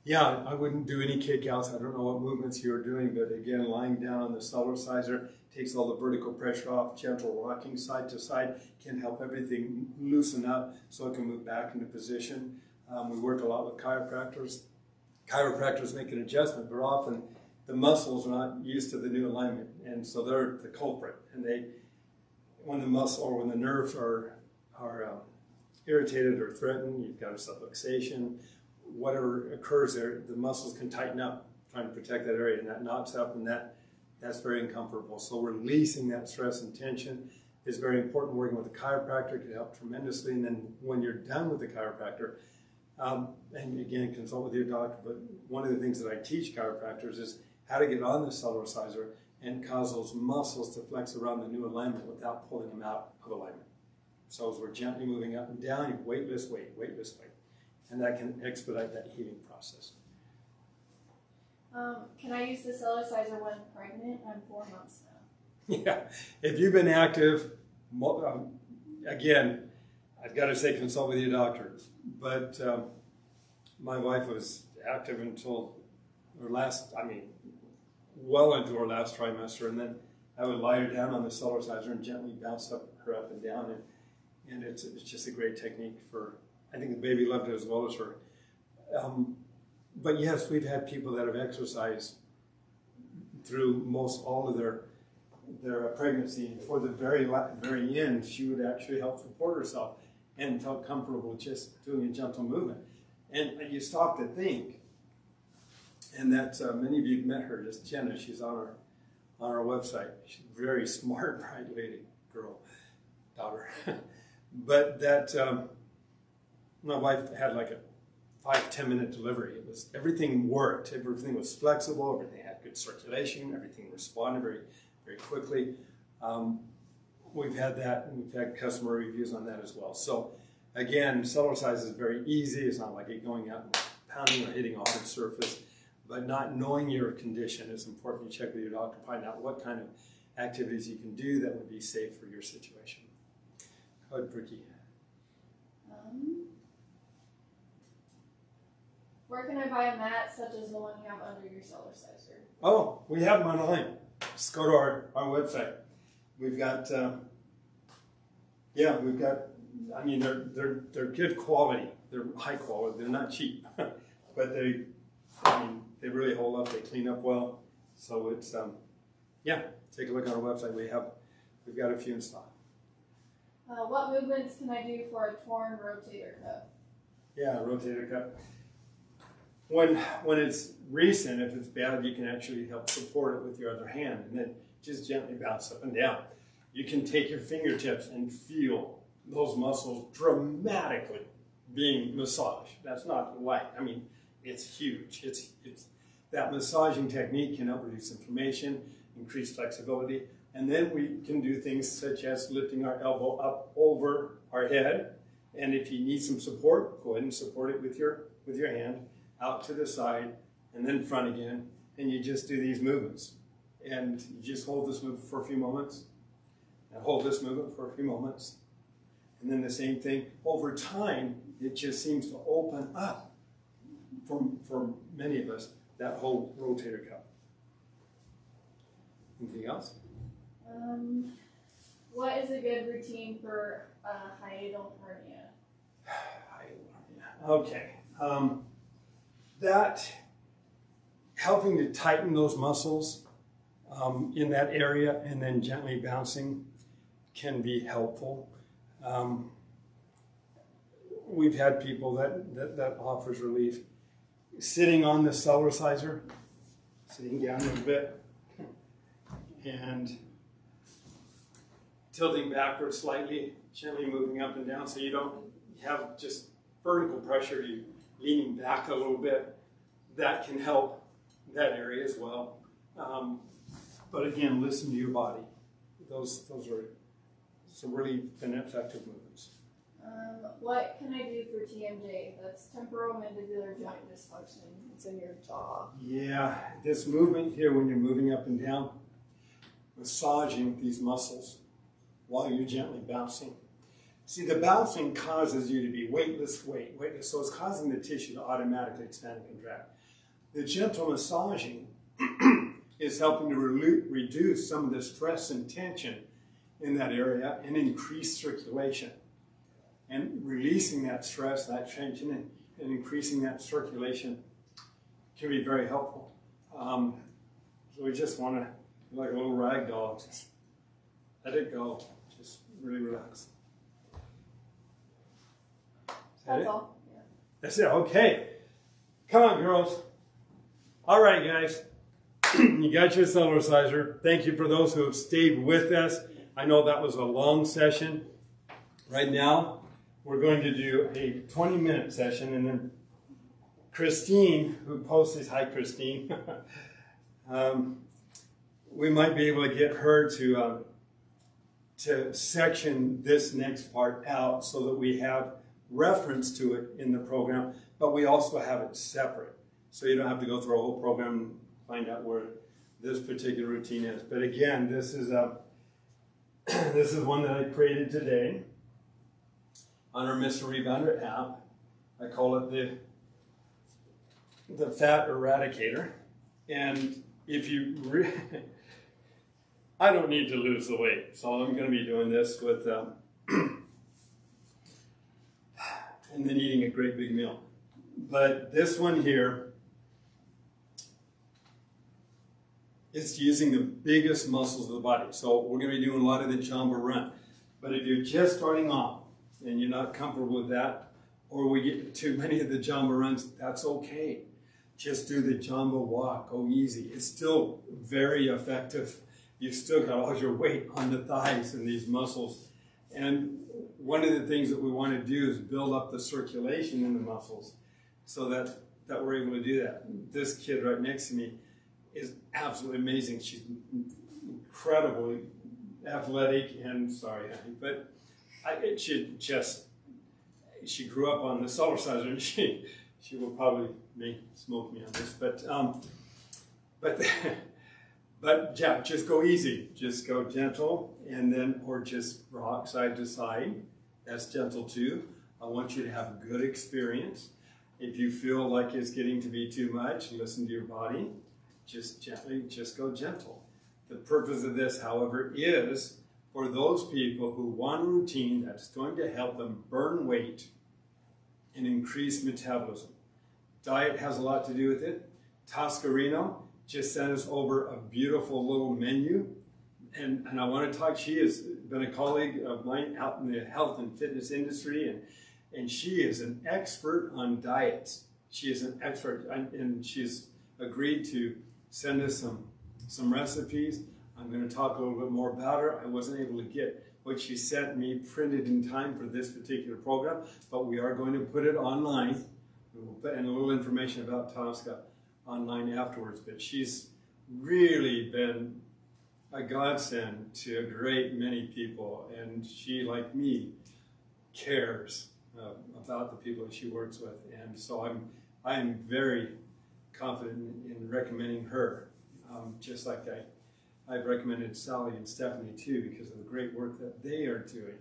Yeah, I wouldn't do any kickouts. I don't know what movements you're doing, but again, lying down on the Cellerciser takes all the vertical pressure off. Gentle rocking side to side can help everything loosen up so it can move back into position. Um, we work a lot with chiropractors. Chiropractors make an adjustment, but often the muscles are not used to the new alignment, and so they're the culprit. And they, when the muscle or when the nerves are are um, irritated or threatened, you've got a subluxation, whatever occurs there, the muscles can tighten up, trying to protect that area, and that knots up, and that that's very uncomfortable. So releasing that stress and tension is very important. Working with a chiropractor can help tremendously. And then when you're done with the chiropractor, Um, and again, consult with your doctor, but one of the things that I teach chiropractors is how to get on the Cellerciser and cause those muscles to flex around the new alignment without pulling them out of alignment. So as we're gently moving up and down, you weightless weight, weightless weight, and that can expedite that healing process. Um, can I use the Cellerciser when pregnant? I'm four months now. Yeah, if you've been active, um, again, I've got to say consult with your doctor, but um, my wife was active until her last, I mean, well into her last trimester, and then I would lie her down on the Cellerciser and gently bounce up her up and down, and, and it's, it's just a great technique for, I think the baby loved it as well as her. Um, but yes, we've had people that have exercised through most all of their their pregnancy, and for the very very end, she would actually help support herself and felt comfortable just doing a gentle movement. And you stop to think, and that uh, many of you have met her, just Jenna. She's on our on our website. She's a very smart, bright lady, girl, daughter. But that um, my wife had like a five ten minute delivery. It was everything worked. Everything was flexible. Everything had good circulation. Everything responded very very quickly. Um, we've had that, and we've had customer reviews on that as well. So again, Cellerciser is very easy. It's not like it going out and pounding or hitting a hard surface. But not knowing your condition is important. You check with your doctor, find out what kind of activities you can do that would be safe for your situation. Go ahead, Bricky. Um, where can I buy a mat such as the one you have under your Cellerciser? Oh, we have them online. Just go to our, our website. We've got, um, yeah, we've got, I mean, they're, they're, they're good quality. They're high quality. They're not cheap, but they, I mean, they really hold up. They clean up well. So it's, um, yeah, take a look on our website. We have, we've got a few in stock. Uh, what movements can I do for a torn rotator cuff? Yeah, rotator cuff. When, when it's recent, if it's bad, you can actually help support it with your other hand and then just gently bounce up and down. You can take your fingertips and feel those muscles dramatically being massaged. That's not light. I mean, it's huge. It's, it's, that massaging technique can help reduce inflammation, increase flexibility, and then we can do things such as lifting our elbow up over our head, and if you need some support, go ahead and support it with your, with your hand out to the side and then front again, and you just do these movements. And you just hold this movement for a few moments, and hold this movement for a few moments, and then the same thing. Over time, it just seems to open up. For, for many of us, that whole rotator cuff. Anything else? Um, what is a good routine for uh, hiatal hernia? Hiatal hernia. Okay. Um, that, helping to tighten those muscles um, in that area and then gently bouncing can be helpful. Um, we've had people that, that, that offers relief. Sitting on the Cellerciser, sitting down a little bit, and tilting backwards slightly, gently moving up and down so you don't have just vertical pressure, you leaning back a little bit. That can help that area as well. Um, but again, listen to your body. Those, those are some really effective movements. Um, what can I do for T M J? That's temporal mandibular joint dysfunction. It's in your jaw. Yeah, this movement here when you're moving up and down, massaging these muscles while you're gently bouncing. See, the bouncing causes you to be weightless, weight, weightless, so it's causing the tissue to automatically expand and contract. The gentle massaging is helping to re reduce some of the stress and tension in that area and increase circulation. And releasing that stress, that tension, and, and increasing that circulation can be very helpful. Um, so we just want to, like a little rag doll, just let it go. Just really relax. That's all. Yeah. That's it. Okay. Come on, girls. All right, guys. You got your Cellerciser. Thank you for those who have stayed with us. I know that was a long session. Right now, we're going to do a twenty minute session, and then Christine, who posts this, hi Christine, um, we might be able to get her to, um, to section this next part out so that we have reference to it in the program, but we also have it separate. So you don't have to go through a whole program and find out where this particular routine is. But again, this is, a, this is one that I created today on our Mister Rebounder app. I call it the, the fat eradicator. And if you, re I don't need to lose the weight, so I'm gonna be doing this with, um, and then eating a great big meal. But this one here It's using the biggest muscles of the body. So we're going to be doing a lot of the jump or run. But if you're just starting off and you're not comfortable with that, or we get too many of the jump or runs, that's okay. Just do the jumbo walk, go easy. It's still very effective. You've still got all your weight on the thighs and these muscles. And one of the things that we want to do is build up the circulation in the muscles so that, that we're able to do that. This kid right next to me is absolutely amazing. She's incredibly athletic and, sorry, but I, she just, she grew up on the Cellerciser, and she, she will probably may smoke me on this, but um, but but yeah, just go easy, just go gentle, and then or just rock side to side. That's gentle too. I want you to have a good experience. If you feel like it's getting to be too much, listen to your body. Just gently, just go gentle. The purpose of this, however, is for those people who want a routine that's going to help them burn weight and increase metabolism. Diet has a lot to do with it. Toscarino just sent us over a beautiful little menu. And, and I want to talk, she has been a colleague of mine out in the health and fitness industry, and, and she is an expert on diets. She is an expert, and she's agreed to send us some, some recipes. I'm going to talk a little bit more about her. I wasn't able to get what she sent me printed in time for this particular program, but we are going to put it online, and a little information about Tosca online afterwards. But she's really been a godsend to a great many people, and she, like me, cares uh, about the people that she works with, and so I'm I'm very confident in, in recommending her, um, just like I I've recommended Sally and Stephanie too, because of the great work that they are doing.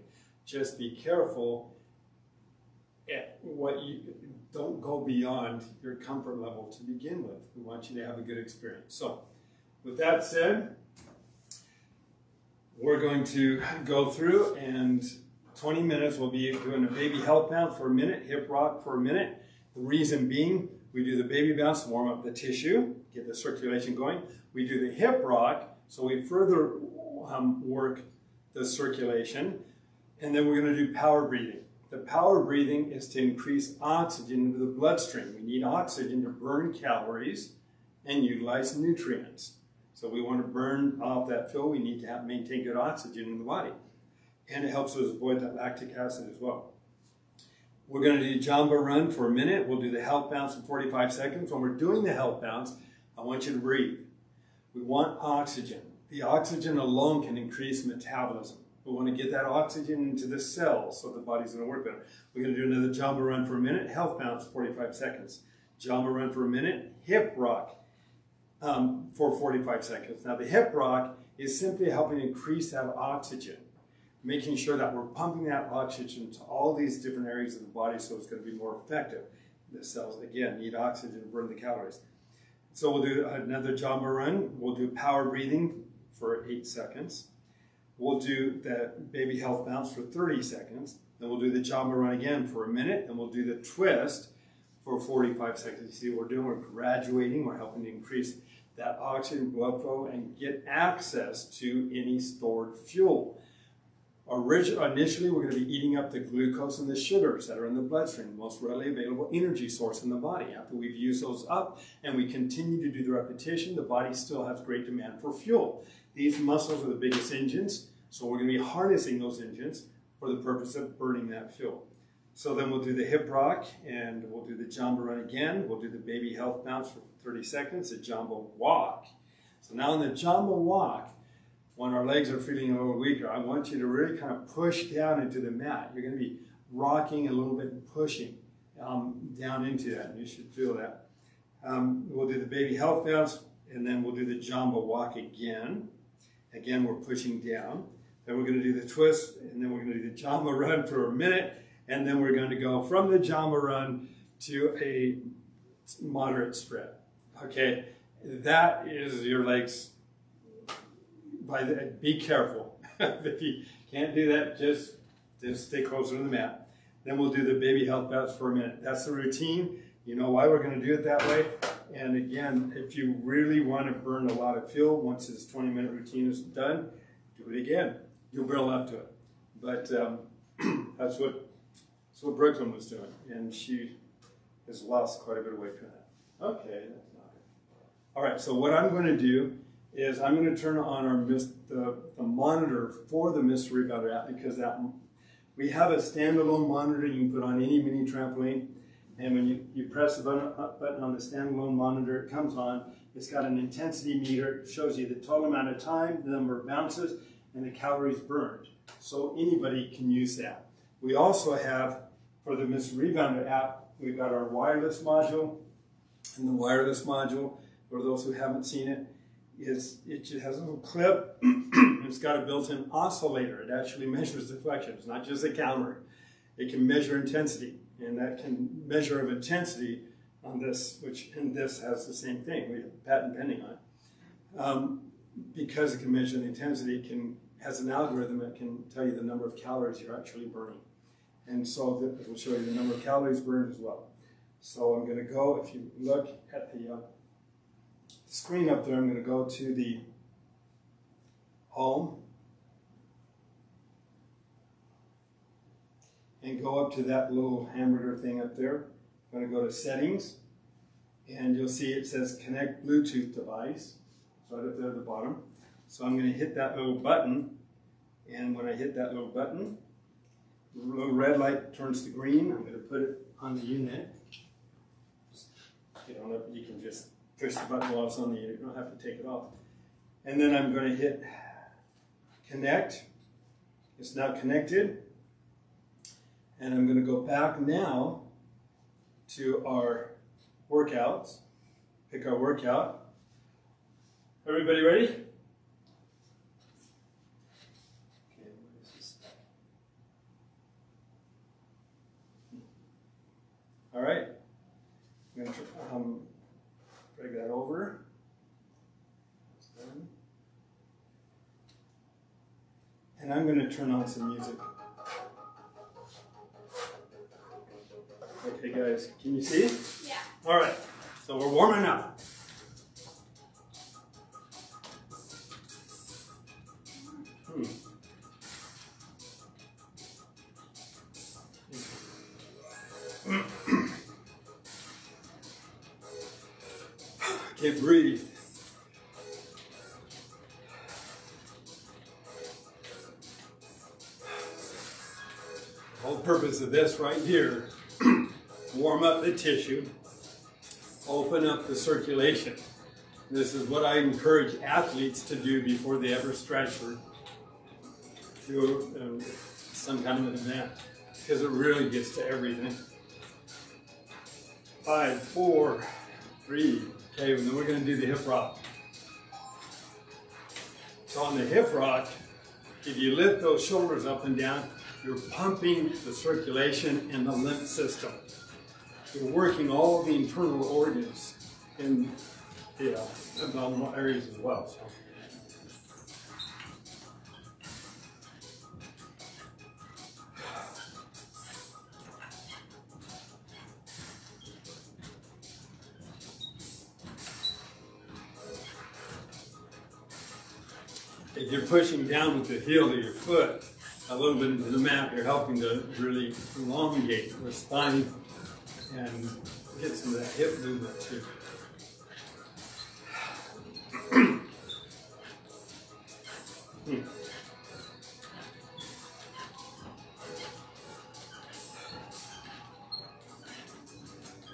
Just be careful at what you don't go beyond your comfort level to begin with. We want you to have a good experience. So, with that said, we're going to go through, and twenty minutes we'll be doing a baby health bounce for a minute, hip rock for a minute. The reason being, we do the baby bounce, warm up the tissue, get the circulation going. We do the hip rock, so we further um, work the circulation, and then we're going to do power breathing. The power breathing is to increase oxygen into the bloodstream. We need oxygen to burn calories and utilize nutrients. So we want to burn off that fuel. We need to have, maintain good oxygen in the body. And it helps us avoid that lactic acid as well. We're going to do jumbo run for a minute. We'll do the health bounce in forty-five seconds. When we're doing the health bounce, I want you to breathe. We want oxygen. The oxygen alone can increase metabolism. We want to get that oxygen into the cells so the body's going to work better. We're going to do another jumbo run for a minute, health bounce, forty-five seconds. Jumbo run for a minute, hip rock um, for forty-five seconds. Now the hip rock is simply helping increase that oxygen, making sure that we're pumping that oxygen to all these different areas of the body so it's going to be more effective. The cells, again, need oxygen to burn the calories. So we'll do another jumbo run. We'll do power breathing for eight seconds. We'll do the baby health bounce for thirty seconds. Then we'll do the jumbo run again for a minute. And we'll do the twist for forty-five seconds. You see what we're doing? We're graduating. We're helping to increase that oxygen blood flow and get access to any stored fuel. Initially, we're going to be eating up the glucose and the sugars that are in the bloodstream, the most readily available energy source in the body. After we've used those up and we continue to do the repetition, the body still has great demand for fuel. These muscles are the biggest engines, so we're going to be harnessing those engines for the purpose of burning that fuel. So then we'll do the hip rock, and we'll do the jumbo run again. We'll do the baby health bounce for thirty seconds, the jumbo walk. So now in the jumbo walk, when our legs are feeling a little weaker, I want you to really kind of push down into the mat. You're going to be rocking a little bit and pushing um, down into that, and you should feel that. Um, we'll do the baby health bounce, and then we'll do the jumbo walk again. Again, we're pushing down. Then we're going to do the twist, and then we're going to do the jumbo run for a minute, and then we're going to go from the jumbo run to a moderate spread. Okay, that is your legs. By the, be careful. If you can't do that, just, just stay closer to the mat. Then we'll do the baby health bounce for a minute. That's the routine. You know why we're going to do it that way? And again, if you really want to burn a lot of fuel, once this twenty minute routine is done, do it again. You'll build up to it. But um, that's what that's what Brooklyn was doing, and she has lost quite a bit of weight from that. Okay, that's not it. All right, so what I'm going to do is I'm going to turn on our the, the monitor for the Mister Rebounder app, because that we have a standalone monitor you can put on any mini trampoline. And when you, you press the button, button on the standalone monitor, it comes on. It's got an intensity meter. It shows you the total amount of time, the number of bounces, and the calories burned. So anybody can use that. We also have, for the Mister Rebounder app, we've got our wireless module. And the wireless module, for those who haven't seen it, is it just has a little clip. It's got a built-in oscillator. It actually measures deflection. It's not just a counter. It can measure intensity. And that can measure of intensity on this, which in this has the same thing. We have a patent pending on it. Um, because it can measure the intensity, it can, has an algorithm that can tell you the number of calories you're actually burning. And so it will show you the number of calories burned as well. So I'm going to go, if you look at the uh, screen up there, I'm going to go to the home and go up to that little hamburger thing up there. I'm going to go to settings, and you'll see it says connect Bluetooth device right up there at the bottom. So I'm going to hit that little button, and when I hit that little button, the little red light turns to green. I'm going to put it on the unit. Just get on up. You can just push the button while it's on the unit. You don't have to take it off. And then I'm going to hit connect. It's now connected. And I'm going to go back now to our workouts, pick our workout. Everybody ready? Okay, what is this? All right, I'm going to um, drag that over. And I'm going to turn on some music. Okay, guys, can you see? Yeah. All right, so we're warming up. Hmm. I can't breathe. The whole purpose of this right here, warm up the tissue, open up the circulation. This is what I encourage athletes to do before they ever stretch or do some kind of an event, because it really gets to everything. Five, four, three. Okay, and then we're going to do the hip rock. So on the hip rock, if you lift those shoulders up and down, you're pumping the circulation and the lymph system. You're working all the internal organs in the uh, abdominal areas as well. So. If you're pushing down with the heel of your foot a little bit into the mat, you're helping to really elongate the spine and get some of that hip movement too. hmm.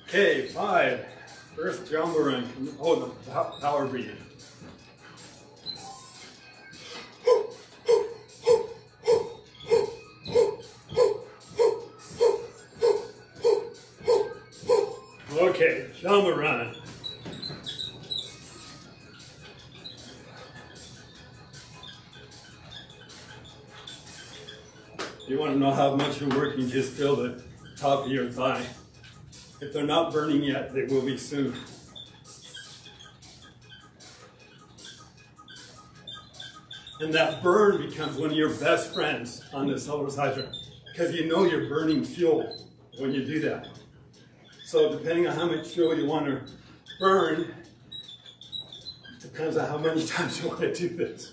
Okay, five. First jumbo run. Oh, the power breathing. Okay, jump around. You want to know how much you're working, just feel the top of your thigh. If they're not burning yet, they will be soon. And that burn becomes one of your best friends on the Cellerciser, because you know you're burning fuel when you do that. So depending on how much fuel you want to burn, depends on how many times you want to do this.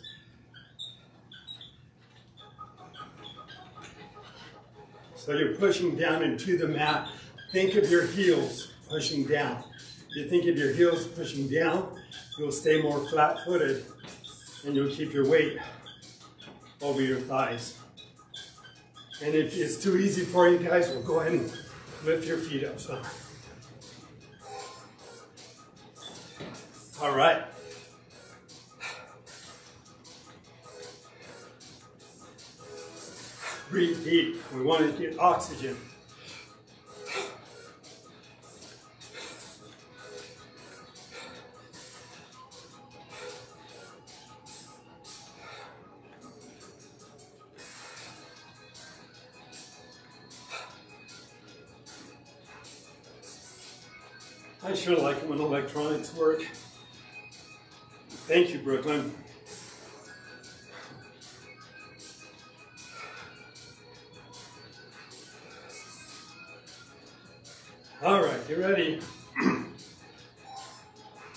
So you're pushing down into the mat. Think of your heels pushing down. If you think of your heels pushing down, you'll stay more flat-footed and you'll keep your weight over your thighs. And if it's too easy for you guys, we'll go ahead and lift your feet up some. All right. Breathe deep. We want to get oxygen. I sure like it when electronics work. Thank you, Brooklyn. All right, you ready?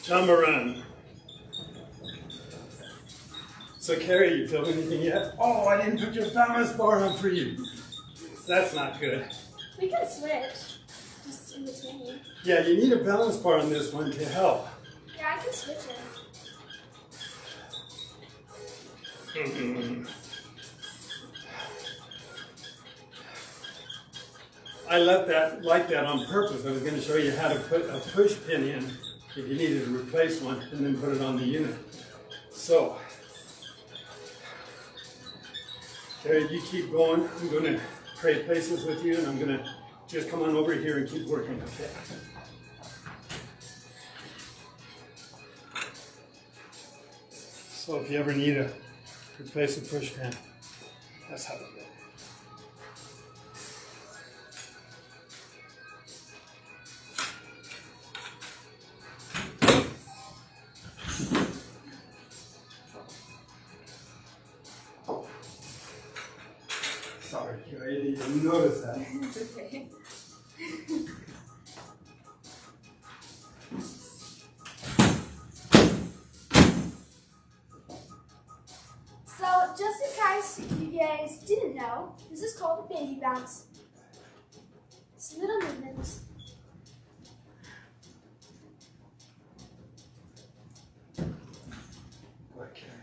Jump around. So, Carrie, you feel anything yet? Oh, I didn't put your balance bar on for you. That's not good. We can switch. Just in between. Yeah, you need a balance bar on this one to help. Yeah, I can switch it. Mm-hmm. I left that like that on purpose. I was going to show you how to put a push pin in if you needed to replace one and then put it on the unit. So, Terry, you keep going. I'm going to trade places with you and I'm going to just come on over here and keep working. Okay. So if you ever need a replace a push pin. That's how we do it. Sorry, I didn't even notice that. It's okay. This is called a baby bounce. It's a little movement. Okay.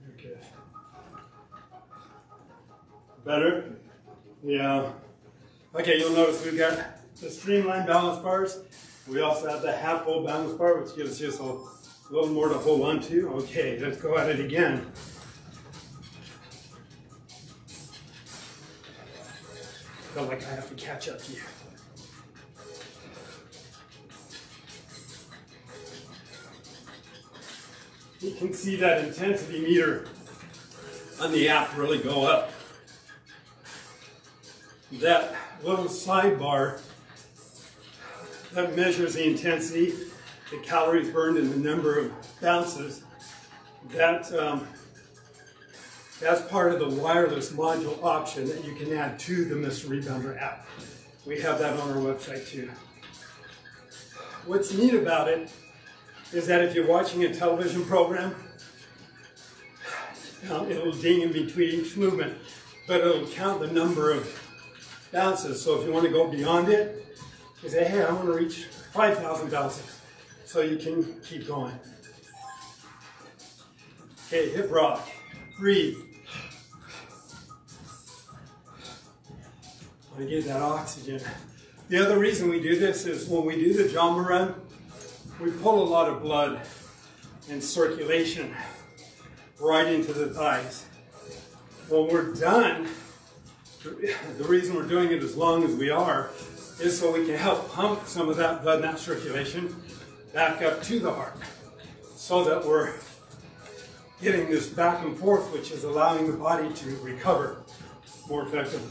You're good. Better? Yeah. Okay, you'll notice we've got the streamlined balance bars. We also have the half full balance bar, which gives just a little more to hold on to. Okay, let's go at it again. I feel like I have to catch up to you. You can see that intensity meter on the app really go up. That little sidebar that measures the intensity, the calories burned, and the number of bounces, that, um, that's part of the wireless module option that you can add to the Mister Rebounder app. We have that on our website too. What's neat about it is that if you're watching a television program, it'll ding in between each movement, but it'll count the number of bounces. So if you want to go beyond it, you say, hey, I want to reach five thousand bounces. So you can keep going. Okay, hip rock. Breathe. I want to get that oxygen. The other reason we do this is when we do the jump around, we pull a lot of blood and circulation right into the thighs. When we're done, the reason we're doing it as long as we are is so we can help pump some of that blood and that circulation back up to the heart so that we're getting this back and forth, which is allowing the body to recover more effectively.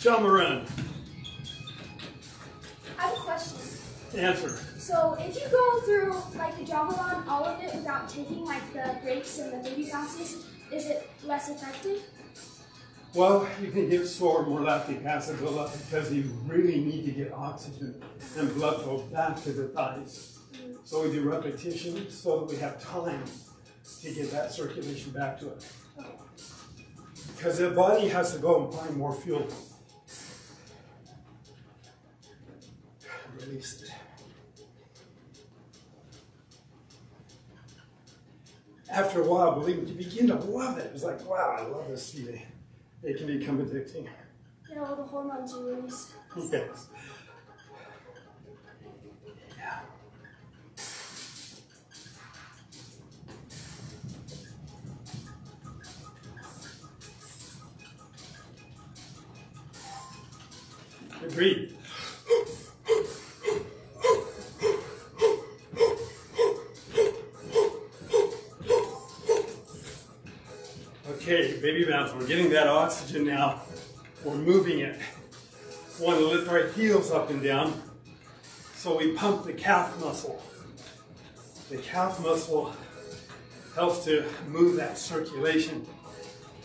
Jump around. I have a question. Answer. So if you go through like the Jawbone, all of it without taking like the breaks and the baby bounces, is it less effective? Well, you can give sore more lactic acid because you really need to get oxygen and blood flow back to the thighs. Mm-hmm. So we do repetition so that we have time to get that circulation back to it. Okay. Because the body has to go and find more fuel. Release it. After a while, believe me, you begin to love it. It's like, wow, I love this feeling. It can become addicting. You know, all the hormones you release. Yes. Yeah. Breathe. Okay, baby bounce. We're getting that oxygen now. We're moving it. We want to lift our heels up and down. So we pump the calf muscle. The calf muscle helps to move that circulation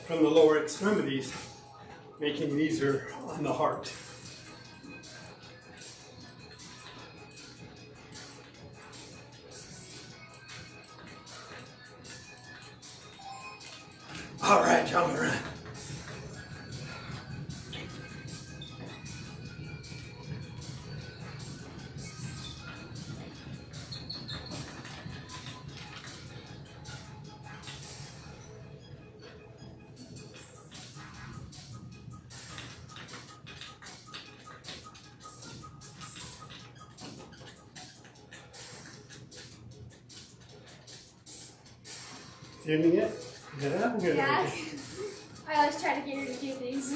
from the lower extremities, making it easier on the heart. All right, y'all, run. Feeling it? Yeah, I'm good. Yeah. I always try to get her to do things.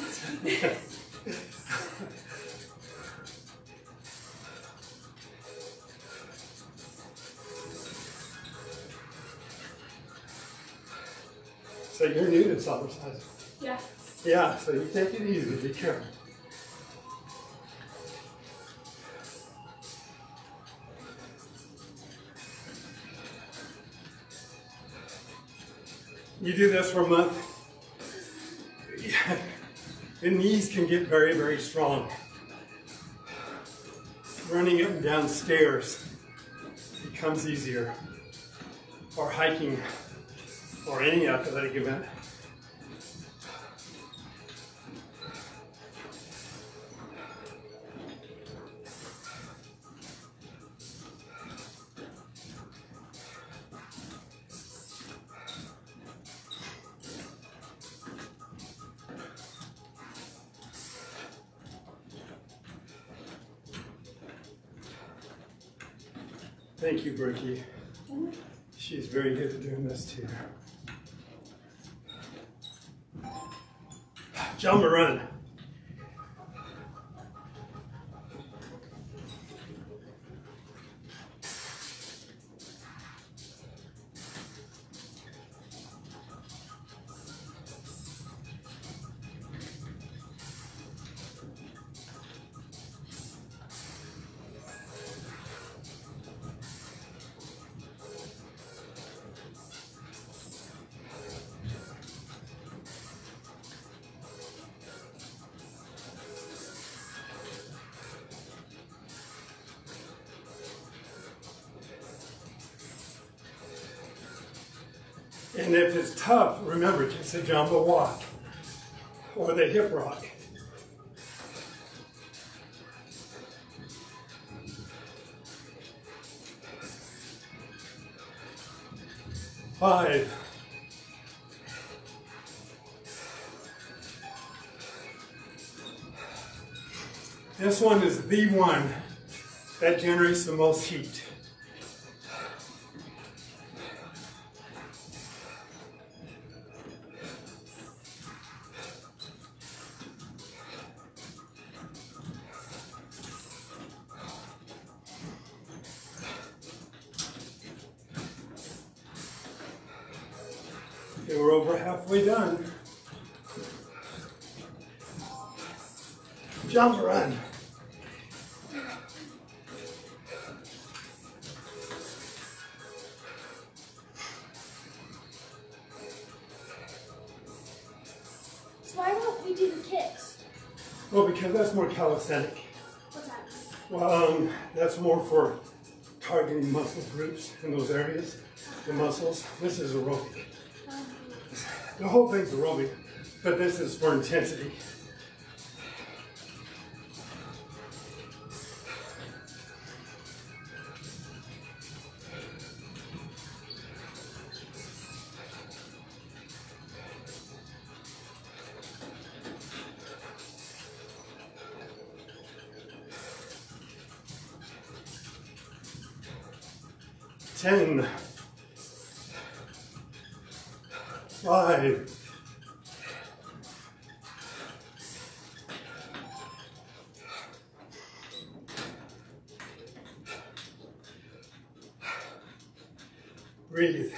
So you're new to Cellerciser. Yeah. Yeah, so you take it easy, be careful. You do this for a month, yeah. The knees can get very, very strong. Running up and down stairs becomes easier, or hiking, or any athletic event. Thank you, Brookie. She's very good at doing this too. Jump and run. And if it's tough, remember just a jumbo walk or the hip rock. Five. This one is the one that generates the most heat. We're over halfway done. Jump, run. you do the kicks? Well, because that's more calisthenic. What's that? Well, um, that's more for targeting muscle groups in those areas, the muscles. This is aerobic. Um, the whole thing's aerobic, but this is for intensity. Ten, five, breathe.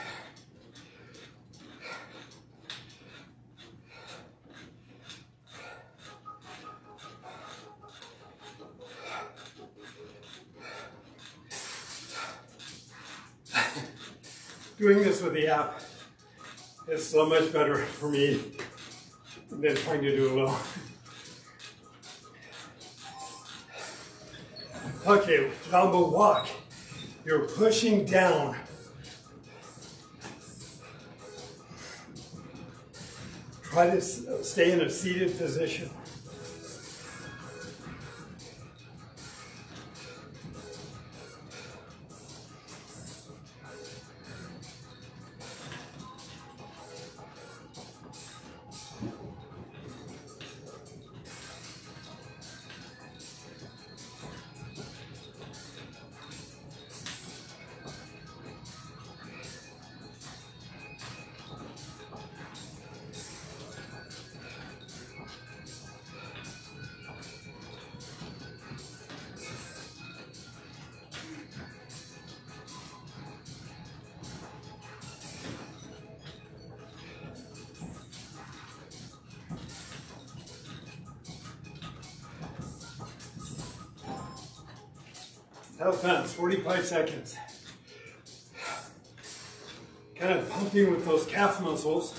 Doing this with the app is so much better for me than trying to do it well. Okay, dumbbell walk. You're pushing down. Try to stay in a seated position. That counts, forty-five seconds. Kind of pumping with those calf muscles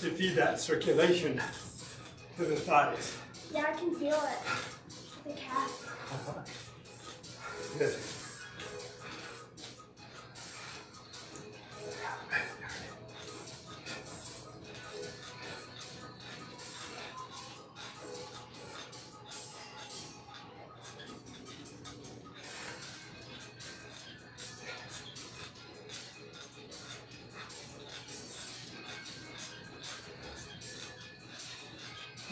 to feed that circulation to the thighs. Yeah, I can feel it, the calf. Good.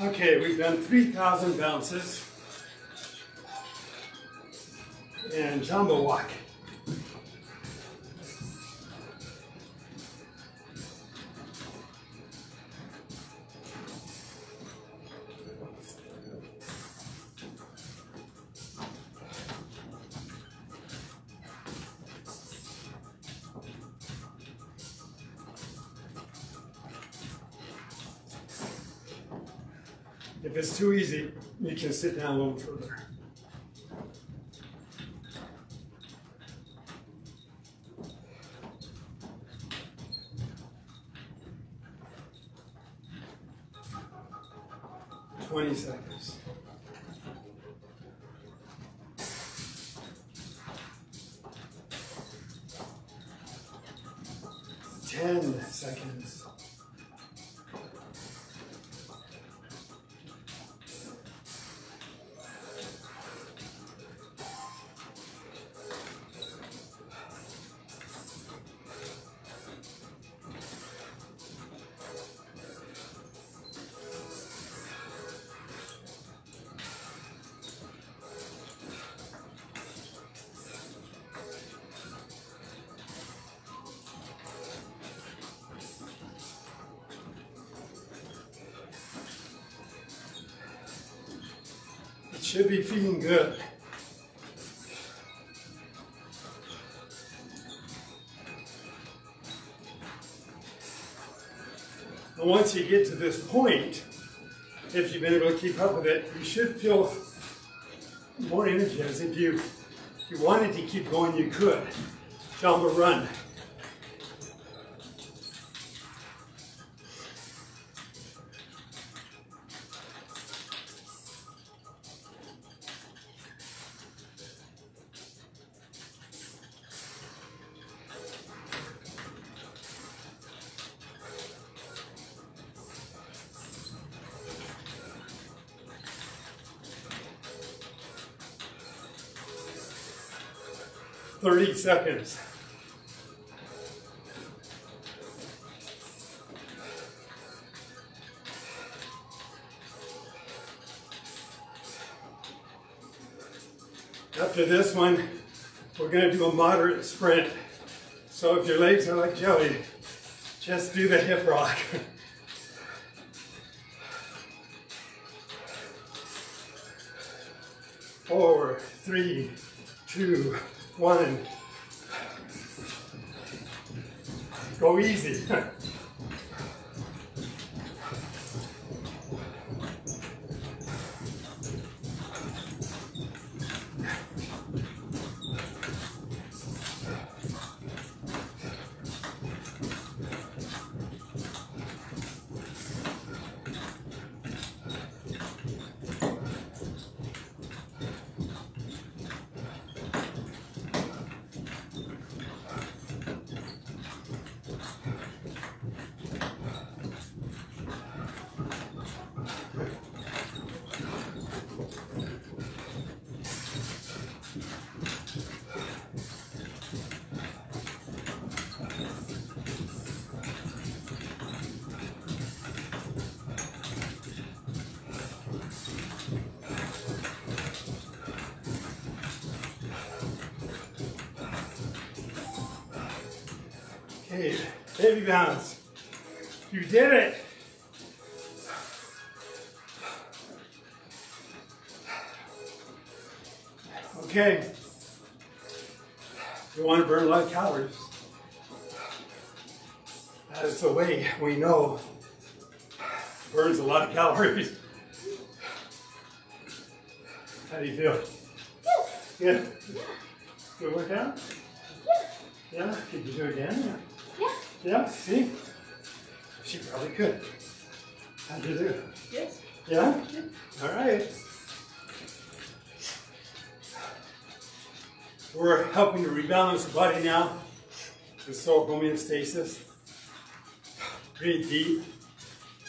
Okay, we've done three thousand bounces and jumbo walk. If it's too easy, you can sit down a little further. twenty seconds. ten seconds. Should be feeling good. And once you get to this point, if you've been able to keep up with it, you should feel more energy. As if you, if you wanted to keep going, you could. Jump or run. thirty seconds. After this one, we're going to do a moderate sprint. So if your legs are like jelly, just do the hip rock. Four, three, two, one. Go easy. Hey, baby bounce. You did it. Okay. You want to burn a lot of calories. That is the way we know. Burns a lot of calories. How do you feel? Yeah. Good workout? Yeah. Could you do it again? Yeah. Yeah, see? She probably could. How'd you do? Yes. Yeah? Yeah. Alright. We're helping to rebalance the body now. With soul homeostasis. Breathe deep.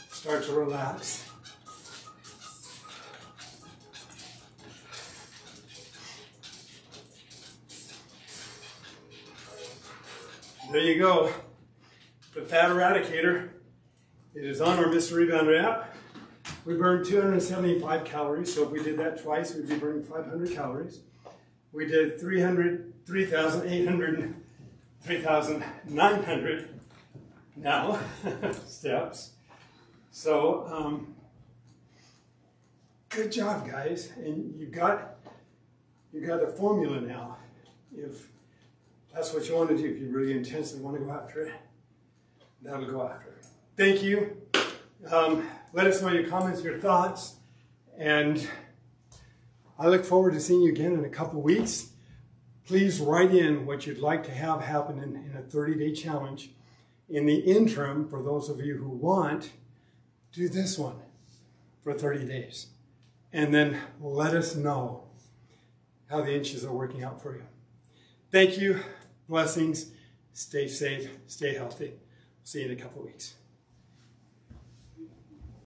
Start to relax. There you go, the Fat Eradicator. It is on our Mister Rebounder app. We burned two hundred seventy-five calories, so if we did that twice, we'd be burning five hundred calories. We did three hundred, three thousand eight hundred, three thousand nine hundred now steps. So, um, good job, guys. And you got, you got a formula now. If that's what you want to do. If you really intensely want to go after it, that'll go after it. Thank you. Um, let us know your comments, your thoughts, and I look forward to seeing you again in a couple weeks. Please write in what you'd like to have happen in, in a thirty-day challenge. In the interim, for those of you who want, do this one for thirty days. And then let us know how the inches are working out for you. Thank you. Blessings, stay safe, stay healthy. See you in a couple of weeks.